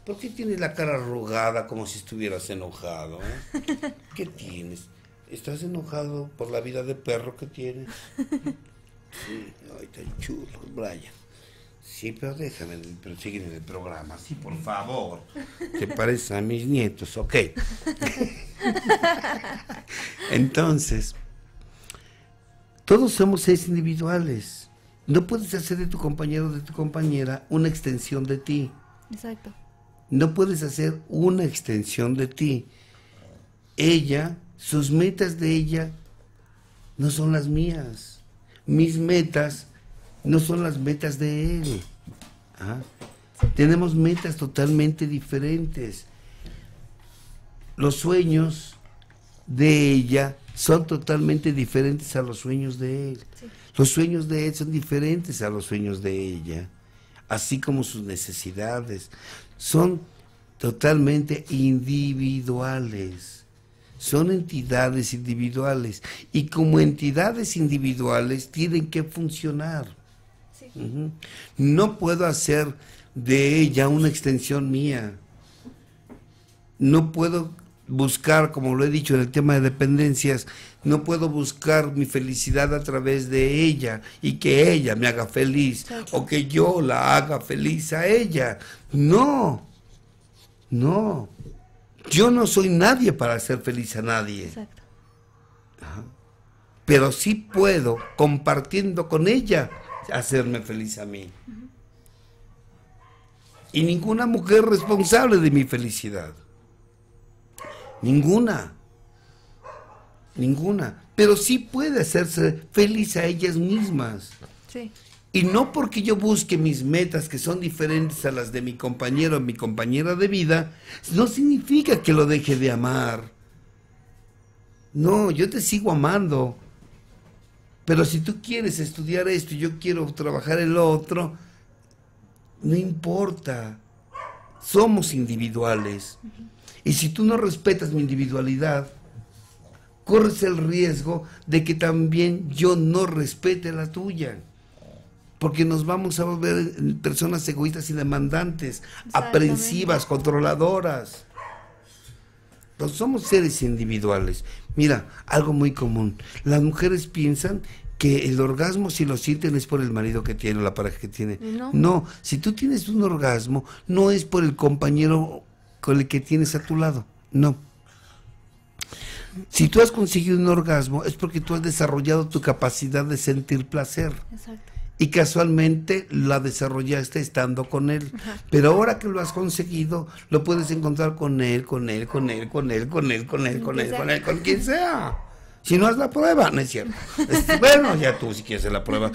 ¿por qué tienes la cara arrugada como si estuvieras enojado? ¿Qué tienes? ¿Estás enojado por la vida de perro que tienes? Sí, ay, tan chulo, Brian. Sí, pero déjame, pero siguen en el programa, sí, por favor. ¿Te pareces a mis nietos? Ok. Entonces, todos somos seres individuales. No puedes hacer de tu compañero o de tu compañera una extensión de ti. Exacto. No puedes hacer una extensión de ti. ella, sus metas de ella no son las mías. Mis metas no son las metas de él. ¿Ah? Tenemos metas totalmente diferentes. Los sueños de ella son totalmente diferentes a los sueños de él. Sí. Los sueños de él son diferentes a los sueños de ella, así como sus necesidades. Son totalmente individuales, son entidades individuales y como entidades individuales tienen que funcionar. Sí. Uh-huh. No puedo hacer de ella una extensión mía, no puedo buscar, como lo he dicho en el tema de dependencias, no puedo buscar mi felicidad a través de ella y que ella me haga feliz o que yo la haga feliz a ella. No, no, yo no soy nadie para hacer feliz a nadie. Exacto. Ajá. Pero sí puedo, compartiendo con ella, hacerme feliz a mí. Uh-huh. Y ninguna mujer responsable de mi felicidad. Ninguna, ninguna, pero sí puede hacerse feliz a ellas mismas. Sí. Y no porque yo busque mis metas que son diferentes a las de mi compañero o mi compañera de vida, no significa que lo deje de amar. No, yo te sigo amando, pero si tú quieres estudiar esto y yo quiero trabajar el otro, no importa, somos individuales. Uh-huh. Y si tú no respetas mi individualidad, corres el riesgo de que también yo no respete la tuya. Porque nos vamos a volver personas egoístas y demandantes, aprensivas, controladoras. Pero somos seres individuales. Mira, algo muy común. Las mujeres piensan que el orgasmo, si lo sienten, es por el marido que tiene o la pareja que tiene. No, no, si tú tienes un orgasmo, no es por el compañero con el que tienes a tu lado, no. Si tú has conseguido un orgasmo, es porque tú has desarrollado tu capacidad de sentir placer. Exacto. Y casualmente la desarrollaste estando con él. Ajá. Pero ahora que lo has conseguido, lo puedes encontrar con él, con quien sea. Si no, haz la prueba, no es cierto. Bueno, ya tú si quieres hacer la prueba.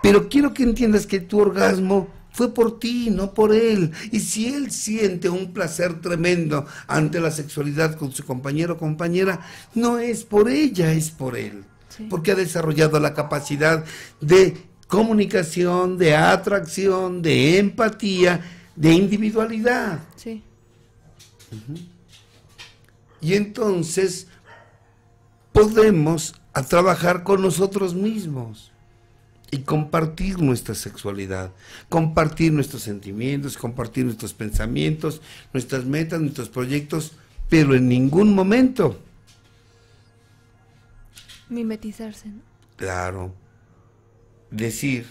Pero quiero que entiendas que tu orgasmo fue por ti, no por él. Y si él siente un placer tremendo ante la sexualidad con su compañero o compañera, no es por ella, es por él. Sí. Porque ha desarrollado la capacidad de comunicación, de atracción, de empatía, de individualidad. Sí. Uh-huh. Y entonces podemos trabajar con nosotros mismos y compartir nuestra sexualidad, compartir nuestros sentimientos, compartir nuestros pensamientos, nuestras metas, nuestros proyectos, pero en ningún momento mimetizarse, ¿no? Claro. Decir,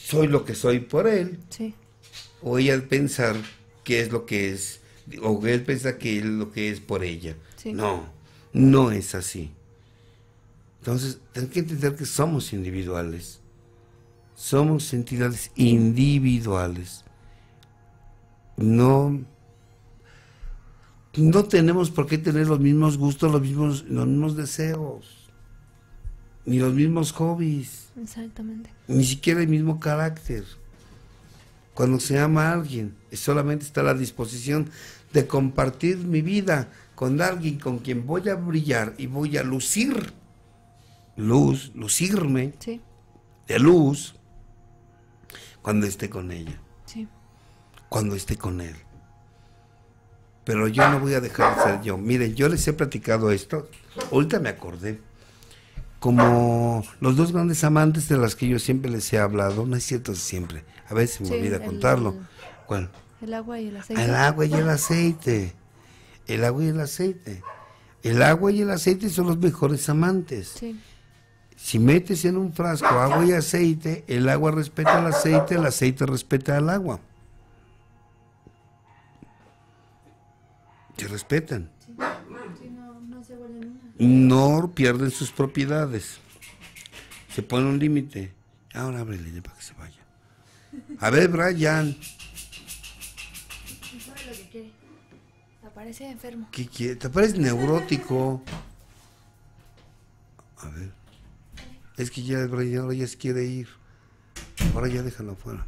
soy lo que soy por él. Sí. O ella pensar que es lo que es, o él piensa que es lo que es por ella. Sí. No, no es así. Entonces, tengo que entender que somos individuales, somos entidades individuales. No tenemos por qué tener los mismos gustos, los mismos deseos, ni los mismos hobbies. Exactamente. Ni siquiera el mismo carácter. Cuando se ama a alguien, solamente está a la disposición de compartir mi vida con alguien con quien voy a brillar y voy a lucir. Lucirme, sí, de luz, cuando esté con ella, sí, cuando esté con él. Pero yo no voy a dejar de ser yo. Miren, yo les he platicado esto, ahorita me acordé, como los dos grandes amantes de las que yo siempre les he hablado, no es cierto siempre, a veces me olvida contarlo. ¿Cuál? El agua y el aceite. El agua y el aceite, el agua y el aceite. El agua y el aceite son los mejores amantes. Sí. Si metes en un frasco agua y aceite, el agua respeta al aceite, el aceite respeta al agua. Se respetan. Sí. Sí, no se vuelven nada. No pierden sus propiedades. Se pone un límite. Ahora ábrele para que se vaya. A ver, Brian. Te parece enfermo. ¿Qué quiere? Te parece neurótico. A ver. Es que ya ahora ya se quiere ir. Ahora ya déjalo afuera.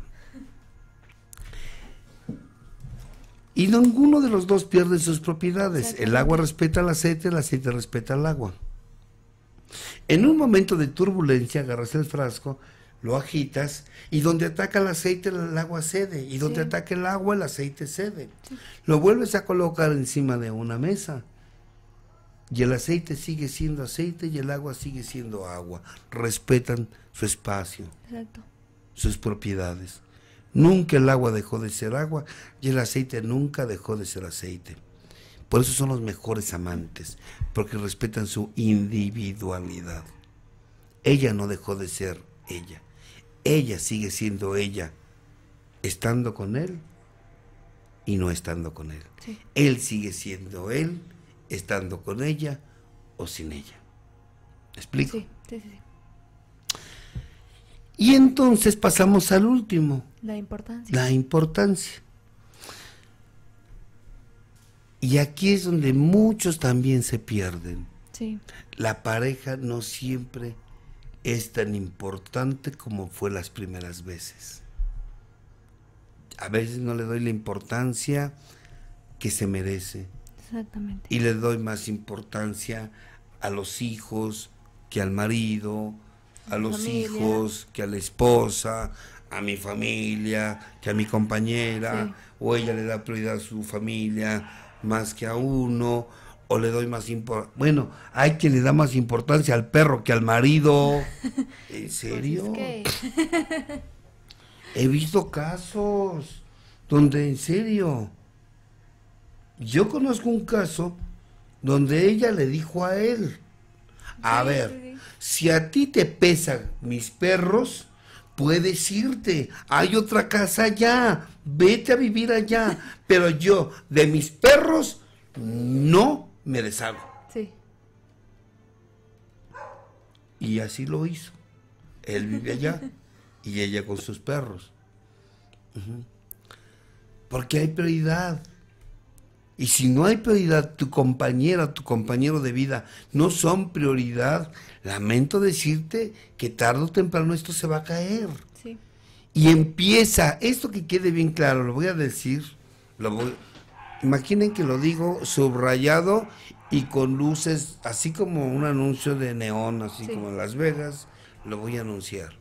Y ninguno de los dos pierde sus propiedades. El agua respeta el aceite respeta el agua. En un momento de turbulencia agarras el frasco, lo agitas, y donde ataca el aceite el agua cede, y donde ataca el agua el aceite cede. Sí. Lo vuelves a colocar encima de una mesa, y el aceite sigue siendo aceite y el agua sigue siendo agua. Respetan su espacio, sus propiedades. Nunca el agua dejó de ser agua y el aceite nunca dejó de ser aceite. Por eso son los mejores amantes, porque respetan su individualidad. Ella no dejó de ser ella. Ella sigue siendo ella, estando con él y no estando con él. Sí. Él sigue siendo él, estando con ella o sin ella. ¿Me explico? Sí, sí, sí. Y entonces pasamos al último. La importancia. La importancia. Y aquí es donde muchos también se pierden. Sí. La pareja no siempre es tan importante como fue las primeras veces. A veces no le doy la importancia que se merece. Exactamente. Y le doy más importancia a los hijos que al marido, a los hijos que a la esposa, a mi familia, que a mi compañera, o ella le da prioridad a su familia más que a uno, o le doy más importancia. Bueno, hay quien le da más importancia al perro que al marido. ¿En serio? Pues es que... He visto casos donde, en serio, yo conozco un caso donde ella le dijo a él, a ver, si a ti te pesan mis perros, puedes irte, hay otra casa allá, vete a vivir allá, pero yo de mis perros no me deshago. Sí. Y así lo hizo. Él vive allá y ella con sus perros. Porque hay prioridad. Y si no hay prioridad, tu compañera, tu compañero de vida no son prioridad, lamento decirte que tarde o temprano esto se va a caer. Sí. Y empieza, esto que quede bien claro, lo voy a decir, imaginen que lo digo subrayado y con luces, así como un anuncio de neón, así como en Las Vegas, lo voy a anunciar.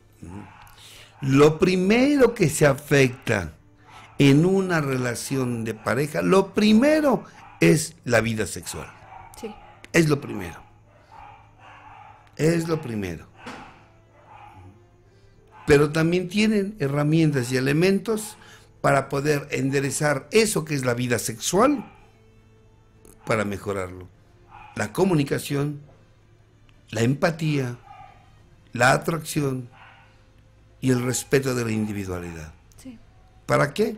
Lo primero que se afecta en una relación de pareja, lo primero es la vida sexual. Sí. Es lo primero. Es lo primero. Pero también tienen herramientas y elementos para poder enderezar eso que es la vida sexual, para mejorarlo. La comunicación, la empatía, la atracción y el respeto de la individualidad. ¿Para qué?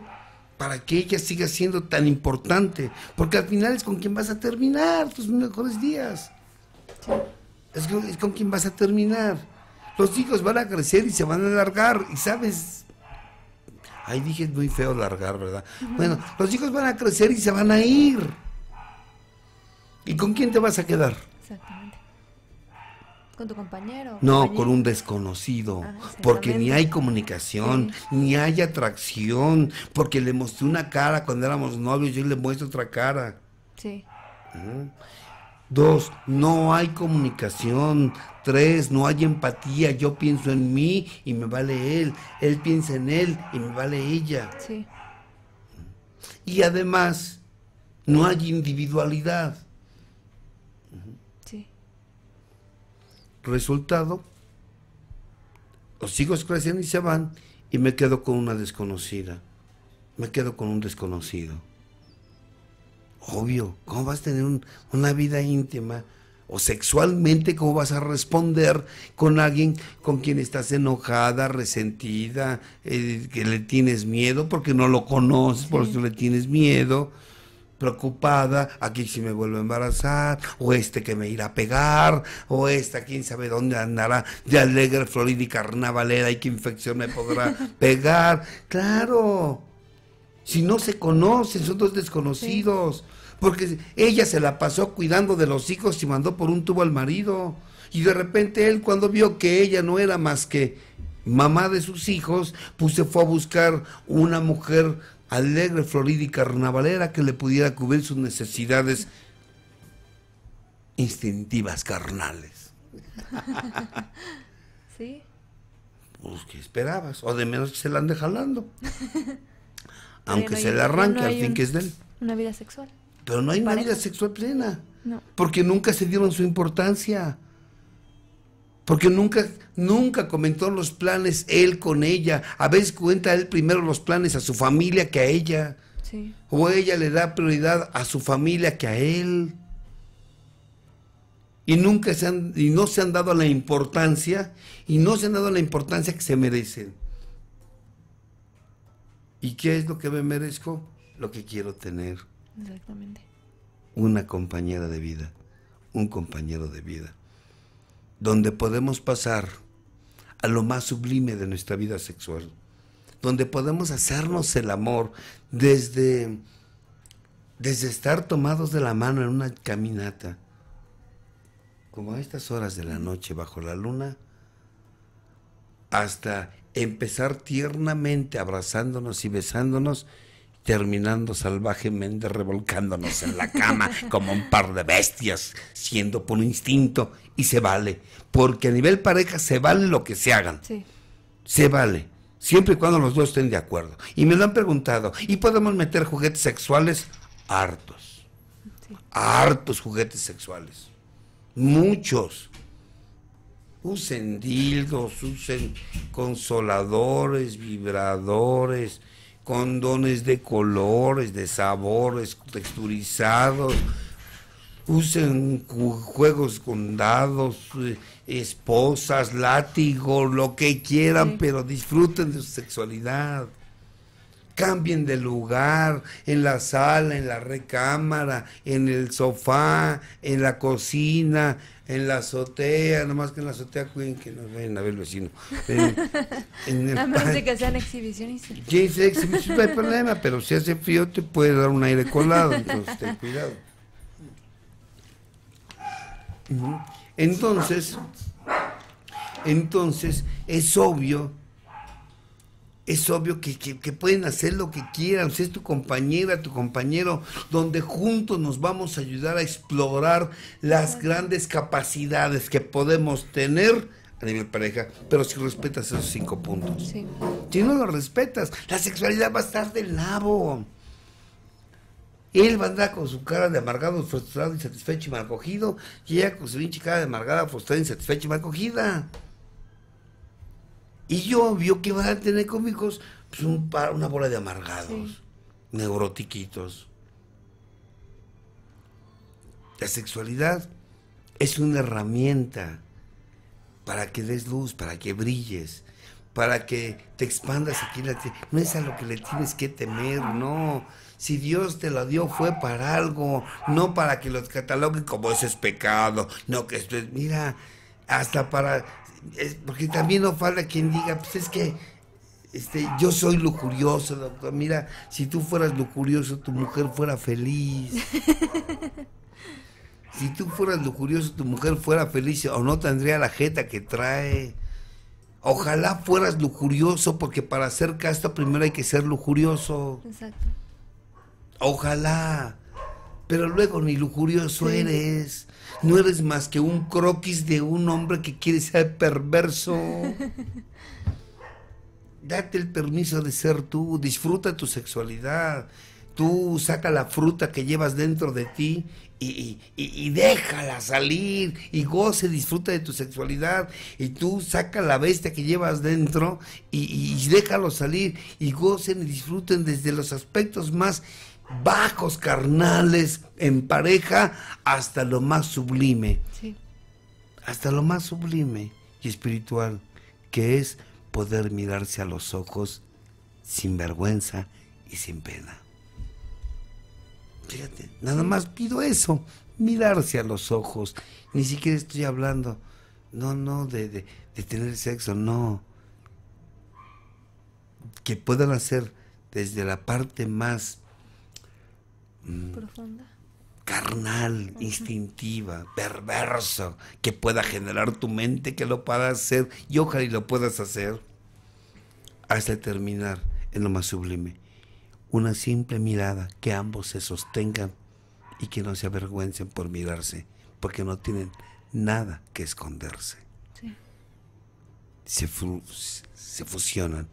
Para que ella siga siendo tan importante. Porque al final es con quien vas a terminar tus mejores días. Sí. Es con quien vas a terminar. Los hijos van a crecer y se van a largar. Y sabes... Ahí dije es muy feo largar, ¿verdad? Bueno, los hijos van a crecer y se van a ir. ¿Y con quién te vas a quedar? Exactamente. ¿Con tu compañero? No, con un desconocido, porque ni hay comunicación, ni hay atracción, porque le mostré una cara cuando éramos novios, yo le muestro otra cara. Sí. Dos, no hay comunicación. Tres, no hay empatía, yo pienso en mí y me vale él, él piensa en él y me vale ella. Sí. Y además, no hay individualidad. Resultado, los hijos crecen y se van y me quedo con una desconocida, me quedo con un desconocido. Obvio, ¿cómo vas a tener una vida íntima o sexualmente? ¿Cómo vas a responder con alguien con quien estás enojada, resentida, que le tienes miedo porque no lo conoces, por eso le tienes miedo? Preocupada, aquí si me vuelvo a embarazar, o este que me irá a pegar, o esta quién sabe dónde andará, de alegre, florida y carnavalera, y qué infección me podrá pegar. Claro, si no se conocen, son dos desconocidos, porque ella se la pasó cuidando de los hijos y mandó por un tubo al marido, y de repente él, cuando vio que ella no era más que mamá de sus hijos, pues se fue a buscar una mujer alegre, florida y carnavalera que le pudiera cubrir sus necesidades instintivas carnales. ¿Sí? Pues, ¿qué esperabas? O de menos que se la ande jalando. Aunque se la arranque, al fin que es de él. Una vida sexual. Pero no hay una vida sexual plena. No. Porque nunca se dieron su importancia. Porque nunca comentó los planes él con ella. A veces cuenta él primero los planes a su familia que a ella. Sí. O ella le da prioridad a su familia que a él. Y no se han dado la importancia, y no se han dado la importancia que se merecen. ¿Y qué es lo que me merezco? Lo que quiero tener. Exactamente. Una compañera de vida, un compañero de vida, donde podemos pasar a lo más sublime de nuestra vida sexual, donde podemos hacernos el amor desde estar tomados de la mano en una caminata, como a estas horas de la noche bajo la luna, hasta empezar tiernamente abrazándonos y besándonos, terminando salvajemente revolcándonos en la cama como un par de bestias, siendo por instinto, y se vale, porque a nivel pareja se vale lo que se hagan, se vale, siempre y cuando los dos estén de acuerdo. Y me lo han preguntado, ¿y podemos meter juguetes sexuales? Hartos, hartos juguetes sexuales, muchos. Usen dildos, usen consoladores, vibradores, condones de colores, de sabores, texturizados, usen juegos con dados, esposas, látigo, lo que quieran, pero disfruten de su sexualidad. Cambien de lugar, en la sala, en la recámara, en el sofá, en la cocina, en la azotea, nomás que en la azotea cuiden que nos vayan a ver el vecino. A menos de que sean exhibicionistas. Sí, si es exhibicionista no hay problema, pero si hace frío te puede dar un aire colado, entonces ten cuidado. Entonces es obvio que pueden hacer lo que quieran. Si es tu compañera, tu compañero, donde juntos nos vamos a ayudar a explorar las grandes capacidades que podemos tener a nivel pareja, pero si respetas esos 5 puntos. Sí. Si no lo respetas, la sexualidad va a estar del nabo. Él va a andar con su cara de amargado, frustrado, insatisfecho y mal cogido, y ella con su pinche cara de amargada, frustrada, insatisfecha y mal cogida. Y yo vio que van a tener cómicos, pues una bola de amargados, neurotiquitos. La sexualidad es una herramienta para que des luz, para que brilles, para que te expandas aquí en la tierra. No es a lo que le tienes que temer, no. Si Dios te la dio fue para algo, no para que los cataloguen como ese es pecado, no que esto es, mira, hasta para... porque también no falta quien diga, pues es que yo soy lujurioso, doctor. Mira, si tú fueras lujurioso, tu mujer fuera feliz. Si tú fueras lujurioso, tu mujer fuera feliz, o no tendría la jeta que trae. Ojalá fueras lujurioso, porque para ser casto primero hay que ser lujurioso. Exacto. Ojalá. Pero luego ni lujurioso eres. No eres más que un croquis de un hombre que quiere ser perverso. Date el permiso de ser tú, disfruta tu sexualidad. Tú saca la fruta que llevas dentro de ti y déjala salir, y goce, disfruta de tu sexualidad. Y tú saca la bestia que llevas dentro y déjalo salir, y gocen y disfruten desde los aspectos más bajos carnales en pareja hasta lo más sublime, hasta lo más sublime y espiritual, que es poder mirarse a los ojos sin vergüenza y sin pena. Fíjate, nada más pido eso, mirarse a los ojos. Ni siquiera estoy hablando de tener sexo, no, que puedan hacer desde la parte más profunda, carnal, instintiva, perverso, que pueda generar tu mente, que lo puedas hacer, y ojalá y lo puedas hacer, hasta terminar en lo más sublime. Una simple mirada, que ambos se sostengan y que no se avergüencen por mirarse, porque no tienen nada que esconderse. Sí. Se fusionan.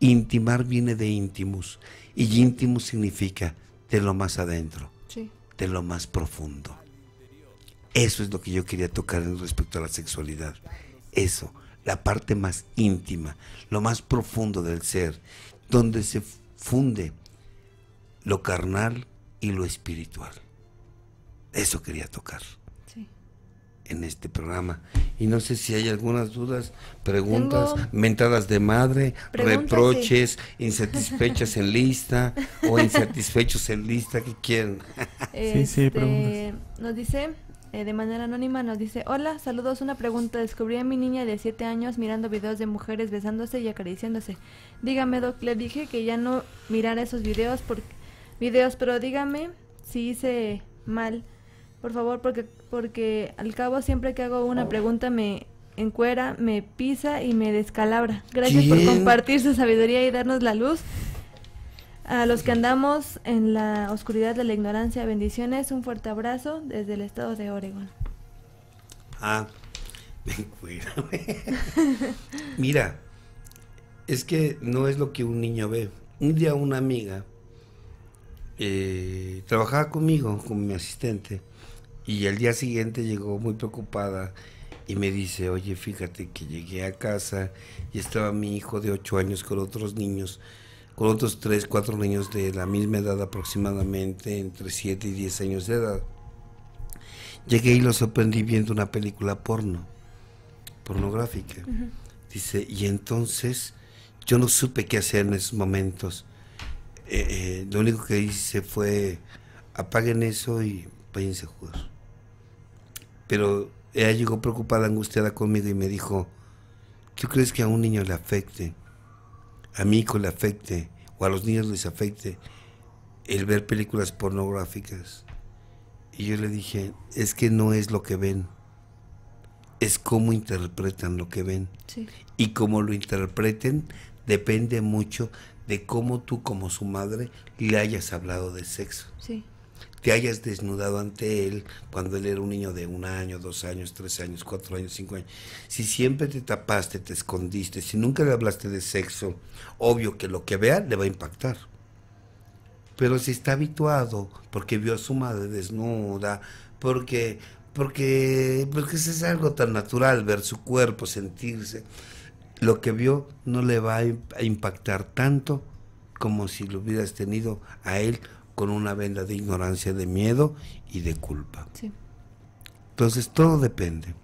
Intimar viene de íntimus, y íntimus significa de lo más adentro, sí, de lo más profundo. Eso es lo que yo quería tocar respecto a la sexualidad. Eso, la parte más íntima, lo más profundo del ser, donde se funde lo carnal y lo espiritual. Eso quería tocar, sí, en este programa. Y no sé si hay algunas dudas, preguntas, mentadas de madre, reproches, insatisfechas en lista o insatisfechos en lista, que quieren. Sí, preguntas. Nos dice, de manera anónima, nos dice: hola, saludos, una pregunta. Descubrí a mi niña de 7 años mirando videos de mujeres besándose y acariciándose. Dígame, Doc, le dije que ya no mirara esos videos, pero dígame si hice mal, por favor, porque al cabo siempre que hago una pregunta me encuera, me pisa y me descalabra. Gracias por compartir su sabiduría y darnos la luz a los que andamos en la oscuridad de la ignorancia. Bendiciones, un fuerte abrazo desde el estado de Oregón. Ah, ven, cuídame. Mira, es que no es lo que un niño ve. Un día una amiga trabajaba conmigo, con mi asistente, y al día siguiente llegó muy preocupada y me dice: oye, fíjate que llegué a casa y estaba mi hijo de 8 años con otros niños, con otros 3, 4 niños de la misma edad aproximadamente, entre 7 y 10 años de edad. Llegué y los sorprendí viendo una película pornográfica. Uh-huh. Dice, y entonces yo no supe qué hacer en esos momentos. Lo único que hice fue: apaguen eso y váyanse a jugar. Pero ella llegó preocupada, angustiada conmigo y me dijo: ¿tú crees que a un niño le afecte, a mi hijo le afecte o a los niños les afecte el ver películas pornográficas? Y yo le dije: es que no es lo que ven, es cómo interpretan lo que ven. Sí. Y cómo lo interpreten depende mucho de cómo tú, como su madre, le hayas hablado de sexo. Sí. Te hayas desnudado ante él cuando él era un niño de 1 año, 2 años, 3 años, 4 años, 5 años. Si siempre te tapaste, te escondiste, si nunca le hablaste de sexo, obvio que lo que vea le va a impactar. Pero si está habituado, porque vio a su madre desnuda, porque eso es algo tan natural, ver su cuerpo, sentirse, lo que vio no le va a impactar tanto como si lo hubieras tenido a él con una venda de ignorancia, de miedo y de culpa. Sí. Entonces todo depende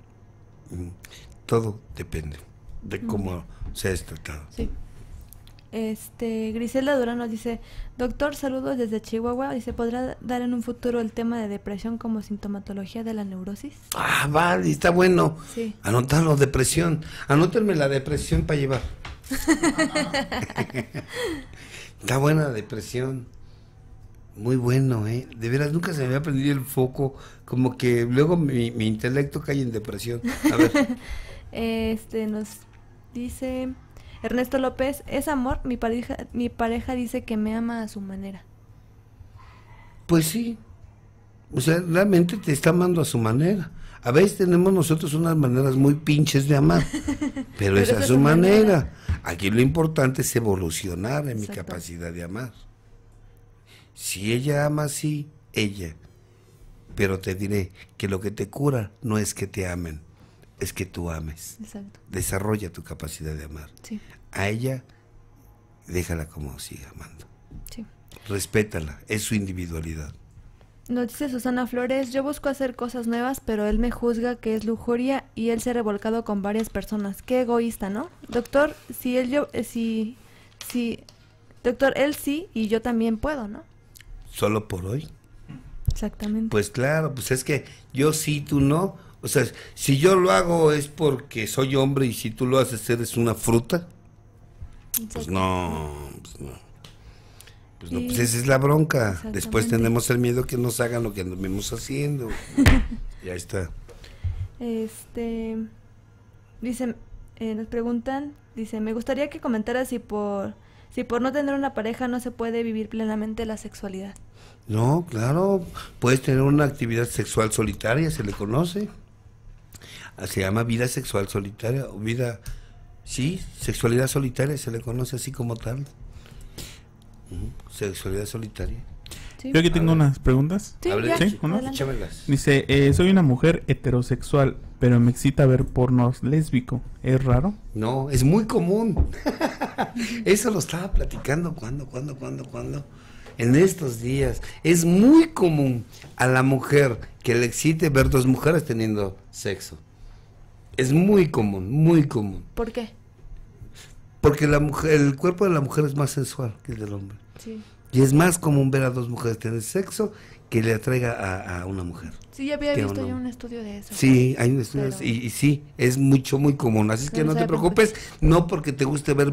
de cómo se es tratado. Sí. Griselda Durán nos dice: doctor, saludos desde Chihuahua. Dice: ¿podrá dar en un futuro el tema de depresión como sintomatología de la neurosis? Ah, vale, está bueno. Sí. Anótalo, depresión. Anótenme la depresión para llevar. Está buena la depresión. Muy bueno, ¿eh? De veras, nunca se me había prendido el foco. Como que luego mi intelecto cae en depresión. A ver. Nos dice Ernesto López: ¿es amor? Mi pareja dice que me ama a su manera. Pues sí, o sea, realmente te está amando a su manera. A veces tenemos nosotros unas maneras muy pinches de amar, pero es a su manera. Aquí lo importante es evolucionar en mi capacidad de amar. Si ella ama así, ella. Pero te diré que lo que te cura no es que te amen, es que tú ames. Exacto. Desarrolla tu capacidad de amar. Sí. A ella, déjala como siga amando. Sí. Respétala, es su individualidad. Nos dice Susana Flores: yo busco hacer cosas nuevas, pero él me juzga que es lujuria y él se ha revolcado con varias personas. Qué egoísta, ¿no? Doctor, doctor, él sí y yo también puedo, ¿no? Solo por hoy. Exactamente. Pues claro, pues es que yo sí, tú no. O sea, si yo lo hago es porque soy hombre, y si tú lo haces eres una fruta. Pues no, pues no. Pues no, pues esa es la bronca. Después tenemos el miedo que nos hagan lo que andamos haciendo. Y ahí está. Dicen, nos preguntan, dice, me gustaría que comentara si por no tener una pareja no se puede vivir plenamente la sexualidad. No, claro, puedes tener una actividad sexual solitaria, se le conoce. Se llama vida sexual solitaria, o vida, sí, sexualidad solitaria, se le conoce así como tal. Sexualidad solitaria. Sí. Yo aquí tengo unas preguntas. Sí, ¿sí? Dice, soy una mujer heterosexual, pero me excita ver pornos lésbico. ¿Es raro? No, es muy común. Eso lo estaba platicando cuando en estos días. Es muy común a la mujer que le excite ver dos mujeres teniendo sexo. Es muy común, muy común. ¿Por qué? Porque la mujer, el cuerpo de la mujer es más sensual que el del hombre. Sí. Y es más común ver a dos mujeres tener sexo que le atraiga a una mujer. Sí, ya había visto yo un estudio de eso. Sí, hay un estudio, pero... y sí, es mucho, muy común. Así que no te preocupes, no porque te guste ver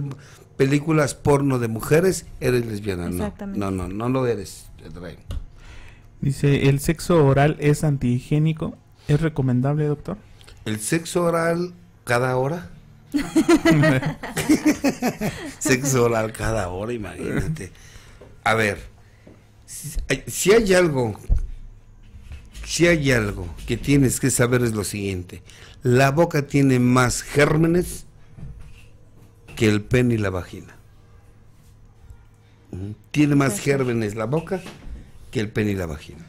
películas porno de mujeres, eres lesbiana. Exactamente. No, no, no, no lo eres. Dice, ¿el sexo oral es antihigiénico? ¿Es recomendable, doctor? ¿El sexo oral cada hora? Sexo oral cada hora, imagínate. A ver, si hay algo que tienes que saber es lo siguiente: la boca tiene más gérmenes que el pene y la vagina. Tiene más gérmenes la boca que el pene y la vagina.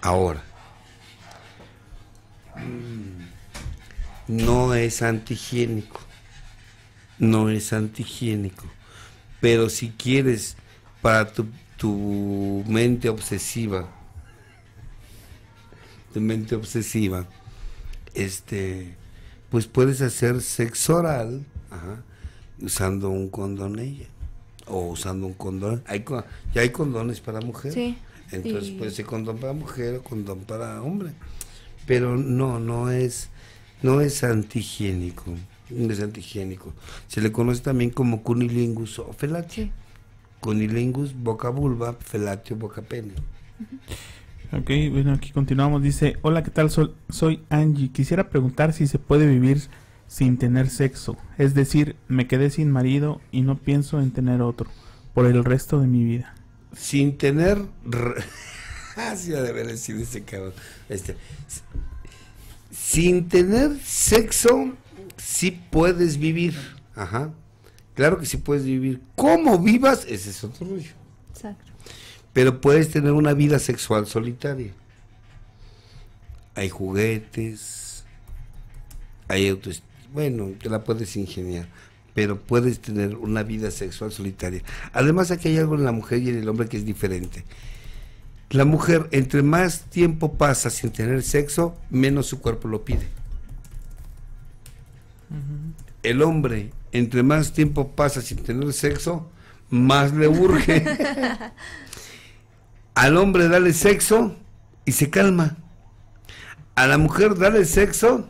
Ahora, no es antihigiénico, no es antihigiénico. Pero si quieres, para tu mente obsesiva, pues puedes hacer sexo oral, ajá, usando un condón ella, o usando un condón. Ya hay condones para mujer, sí, entonces puede ser condón para mujer o condón para hombre. Pero no es antihigiénico. Es antihigiénico. Se le conoce también como cunilingus o felatio. Sí. Cunilingus, boca vulva, felatio, boca pene. Ok, bueno, aquí continuamos. Dice, hola, ¿qué tal? Soy Angie. Quisiera preguntar si se puede vivir sin tener sexo. Es decir, me quedé sin marido y no pienso en tener otro por el resto de mi vida. Sin tener... Así ha de haber sido ese cabrón. Sin tener sexo... Sí puedes vivir, ajá, claro que sí puedes vivir. ¿Cómo vivas? Ese es otro rollo. Exacto. Pero puedes tener una vida sexual solitaria. Hay juguetes, hay autos, bueno, te la puedes ingeniar, pero puedes tener una vida sexual solitaria. Además, aquí hay algo en la mujer y en el hombre que es diferente. La mujer, entre más tiempo pasa sin tener sexo, menos su cuerpo lo pide. El hombre, entre más tiempo pasa sin tener sexo, más le urge. Al hombre dale sexo y se calma. A la mujer dale sexo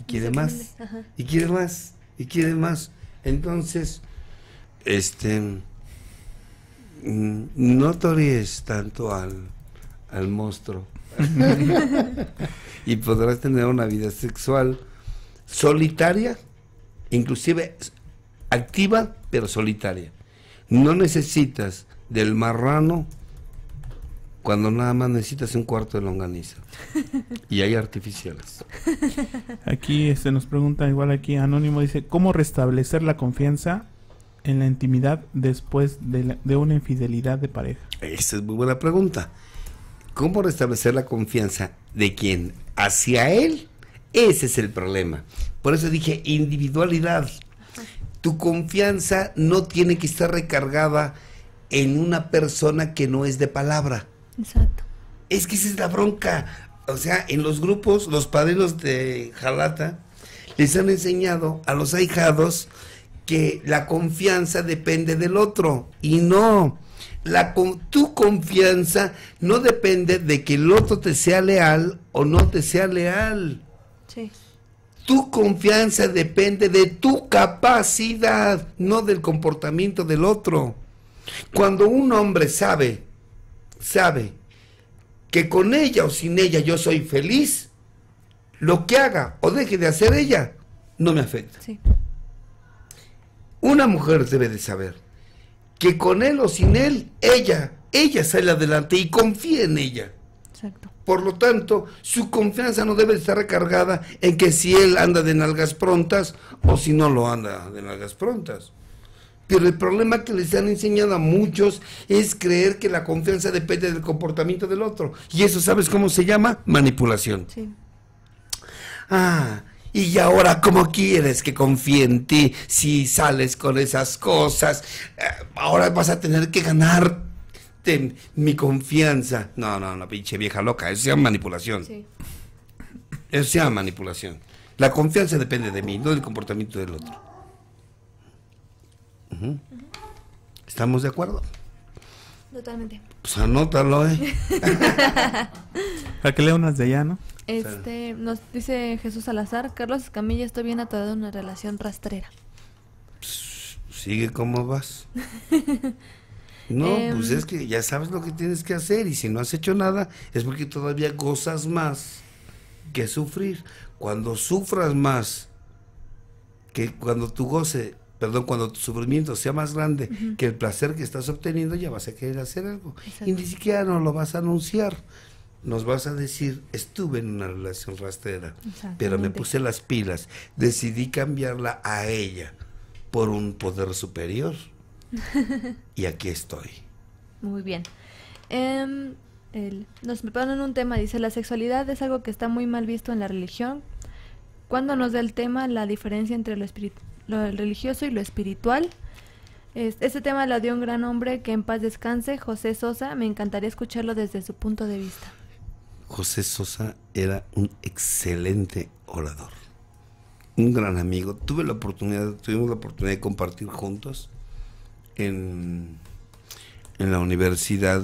y quiere más, y quiere más, y quiere más. Entonces, no torees tanto al monstruo. Y podrás tener una vida sexual solitaria, inclusive activa, pero solitaria. No necesitas del marrano cuando nada más necesitas un cuarto de longaniza. Y hay artificiales. Aquí nos pregunta, igual aquí anónimo, dice, ¿cómo restablecer la confianza en la intimidad después de una infidelidad de pareja? Esa es muy buena pregunta. ¿Cómo restablecer la confianza de quién? ¿Hacia él? Ese es el problema. Por eso dije individualidad. Tu confianza no tiene que estar recargada en una persona que no es de palabra. Exacto. Es que esa es la bronca. O sea, en los grupos, los padrinos de Jalata les han enseñado a los ahijados que la confianza depende del otro. Y no. Tu confianza no depende de que el otro te sea leal o no te sea leal. Sí. Tu confianza depende de tu capacidad, no del comportamiento del otro. Cuando un hombre sabe que con ella o sin ella yo soy feliz, lo que haga o deje de hacer ella no me afecta. Sí. Una mujer debe de saber que con él o sin él, ella sale adelante y confía en ella. Exacto. Por lo tanto, su confianza no debe estar recargada en que si él anda de nalgas prontas o si no lo anda de nalgas prontas. Pero el problema que les han enseñado a muchos es creer que la confianza depende del comportamiento del otro. Y eso, ¿sabes cómo se llama? Manipulación. Sí. Ah, y ahora, ¿cómo quieres que confíe en ti si sales con esas cosas? Ahora vas a tener que ganarte mi confianza. No, no, no, pinche vieja loca. Eso se llama manipulación. Sí. Eso se llama manipulación. La confianza depende de mí, no del comportamiento del otro. ¿Estamos de acuerdo? Totalmente. Pues anótalo, Para que lea unas de allá, ¿no? Nos dice Jesús Salazar: Carlos Escamilla, estoy bien atorado en una relación rastrera. Pss, sigue como vas. No, pues es que ya sabes lo que tienes que hacer, y si no has hecho nada es porque todavía gozas más que sufrir. Cuando sufras más que cuando tú goces, perdón, cuando tu sufrimiento sea más grande que el placer que estás obteniendo, ya vas a querer hacer algo. Exacto. Y ni siquiera nos lo vas a anunciar. Nos vas a decir, estuve en una relación rastrera, pero me puse las pilas, decidí cambiarla a ella por un poder superior y aquí estoy. Muy bien. Nos preparan un tema, dice: la sexualidad es algo que está muy mal visto en la religión. ¿Cuándo nos da el tema la diferencia entre lo espiritual, lo religioso y lo espiritual? Este tema lo dio un gran hombre, que en paz descanse, José Sosa. Me encantaría escucharlo desde su punto de vista. José Sosa era un excelente orador, un gran amigo. Tuvimos la oportunidad de compartir juntos en la universidad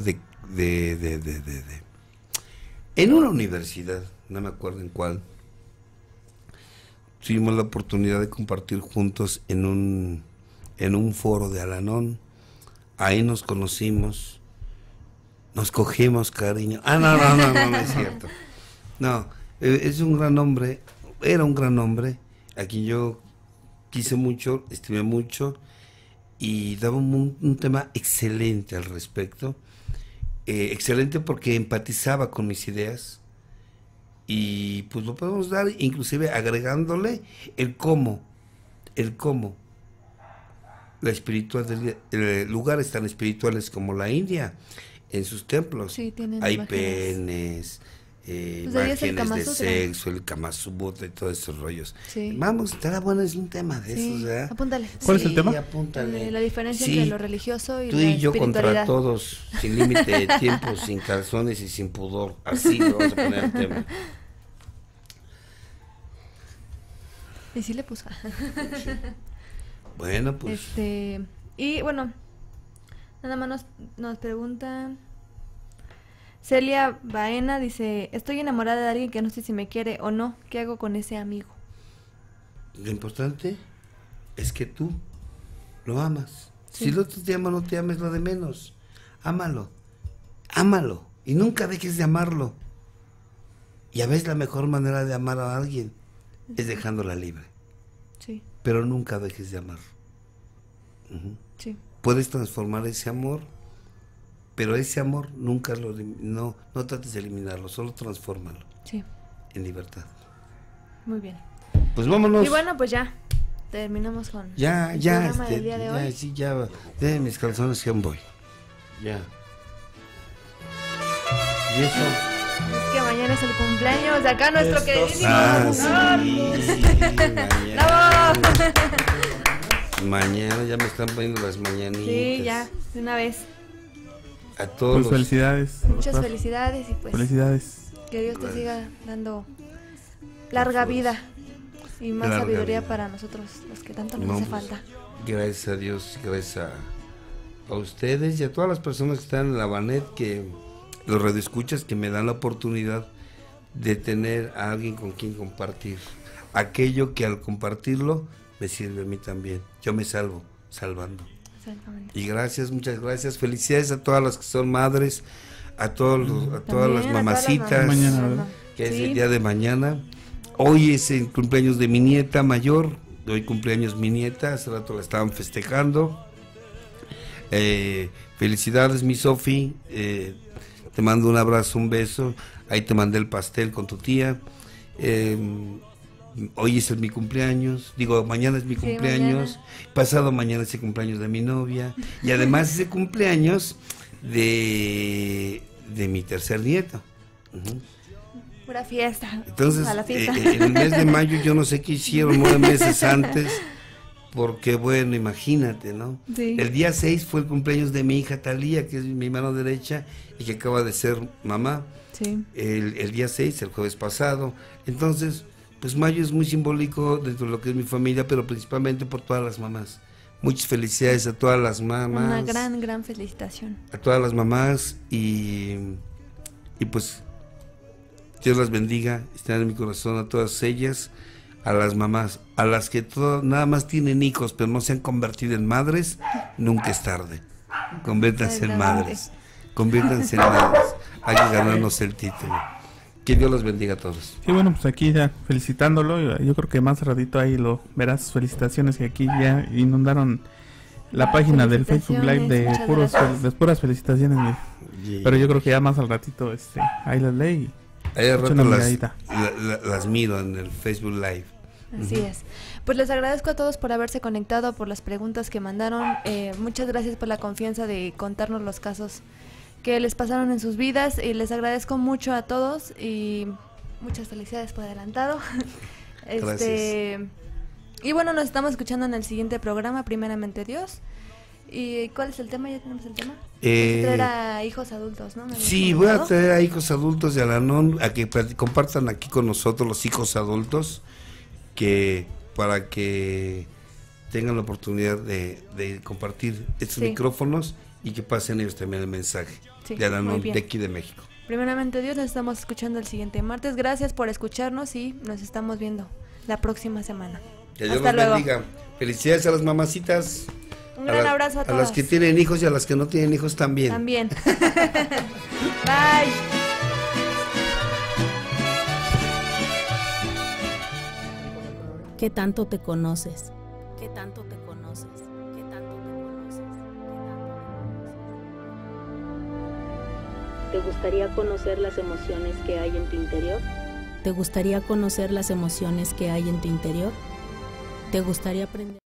en una universidad, no me acuerdo en cuál. Tuvimos la oportunidad de compartir juntos en un foro de Al-Anón. Ahí nos conocimos, nos cogimos cariño. Ah, no, no, no, no, no es cierto. No, es un gran hombre, era un gran hombre, a quien yo quise mucho, estimé mucho, y daba un tema excelente al respecto. Excelente porque empatizaba con mis ideas. Y pues lo podemos dar, inclusive agregándole el cómo la espiritualidad, lugares tan espirituales como la India, en sus templos, sí, hay imágenes. Penes, imágenes de sexo, el Kamasutra y todos esos rollos. Sí. Vamos, estará bueno, es un tema de esos, ¿verdad? Apúntale. ¿Cuál es el tema? Apúntale. La diferencia entre lo religioso y la espiritualidad. Tú y yo contra todos, sin límite de tiempo, sin calzones y sin pudor. Así lo vamos a poner el tema. Y sí le puso. Sí. Bueno, pues. Y bueno, nada más nos preguntan. Celia Baena dice: estoy enamorada de alguien que no sé si me quiere o no. ¿Qué hago con ese amigo? Lo importante es que tú lo amas. Sí. Si el otro te ama o no te ama es lo de menos. Ámalo, ámalo y nunca dejes de amarlo. Y a veces la mejor manera de amar a alguien es dejándola libre. Sí. Pero nunca dejes de amar. Sí. Puedes transformar ese amor. Pero ese amor nunca lo... No trates de eliminarlo, solo transfórmalo. Sí. En libertad. Muy bien. Pues vámonos. Y bueno, pues ya. Terminamos con... Ya. El programa del día de hoy. Sí, ya. De mis calzones que voy. Ya. Y eso. Es que mañana es el cumpleaños de acá nuestro queridísimo. ¡Bravo! Mañana ya me están poniendo las mañanitas. Sí, ya. De una vez. A todos. Pues felicidades. Muchas felicidades y pues. Felicidades. Que Dios te siga dando larga vida y más sabiduría para nosotros, los que tanto nos hace falta. Gracias a Dios, gracias a ustedes y a todas las personas que están en la Banet, que los radioescuchas que me dan la oportunidad de tener a alguien con quien compartir. aquello que al compartirlo me sirve a mí también. Yo me salvo, salvando. Exactamente. Y gracias, muchas gracias. Felicidades a todas las que son madres, a todos los, a todas también, las mamacitas, mañana, que es el día de mañana. Hoy es el cumpleaños de mi nieta mayor, hoy cumpleaños mi nieta, hace rato la estaban festejando. Felicidades, mi Sofi, te mando un abrazo, un beso. Ahí te mandé el pastel con tu tía. Hoy es mi cumpleaños, digo, mañana es mi cumpleaños, mañana. Pasado mañana es el cumpleaños de mi novia y además es el cumpleaños de mi tercer nieto. Pura fiesta. Entonces, en el mes de mayo yo no sé qué hicieron 9 meses antes, porque bueno, imagínate, ¿no? Sí. El día 6 fue el cumpleaños de mi hija Talía, que es mi mano derecha y que acaba de ser mamá. Sí. El día 6, el jueves pasado. Entonces, pues mayo es muy simbólico dentro de lo que es mi familia, pero principalmente por todas las mamás. Muchas felicidades a todas las mamás. Una gran, gran felicitación. A todas las mamás y pues... Dios las bendiga, están en mi corazón a todas ellas, a las mamás, a las que todo, nada más tienen hijos, pero no se han convertido en madres, nunca es tarde. Conviértanse en madres, conviértanse en madres, hay que ganarnos el título. Que Dios los bendiga a todos. Sí, bueno, pues aquí ya felicitándolo, yo creo que más ratito ahí lo verás, sus felicitaciones, que aquí ya inundaron la página del Facebook Live de puras felicitaciones, pero yo creo que ya más al ratito ahí las leí. Ahí al rato las miro en el Facebook Live. Así es. Pues les agradezco a todos por haberse conectado, por las preguntas que mandaron. Muchas gracias por la confianza de contarnos los casos que les pasaron en sus vidas. Y les agradezco mucho a todos y muchas felicidades por adelantado. Gracias. Y bueno, nos estamos escuchando en el siguiente programa, primeramente Dios. ¿Y cuál es el tema? ¿Ya tenemos el tema? Traer a hijos adultos, ¿no? Sí, voy a traer a hijos adultos de Alanón a que compartan aquí con nosotros los hijos adultos, que para que tengan la oportunidad de compartir estos micrófonos y que pasen ellos también el mensaje de Alanón de aquí de México. Primeramente Dios, nos estamos escuchando el siguiente martes. Gracias por escucharnos y nos estamos viendo la próxima semana. Que Dios los bendiga. Felicidades a las mamacitas. Un gran abrazo a todos. A las que tienen hijos y a las que no tienen hijos también. También. Bye. ¿Qué tanto te conoces? ¿Qué tanto te conoces? ¿Qué tanto te conoces? ¿Te gustaría conocer las emociones que hay en tu interior? ¿Te gustaría conocer las emociones que hay en tu interior? ¿Te gustaría aprender?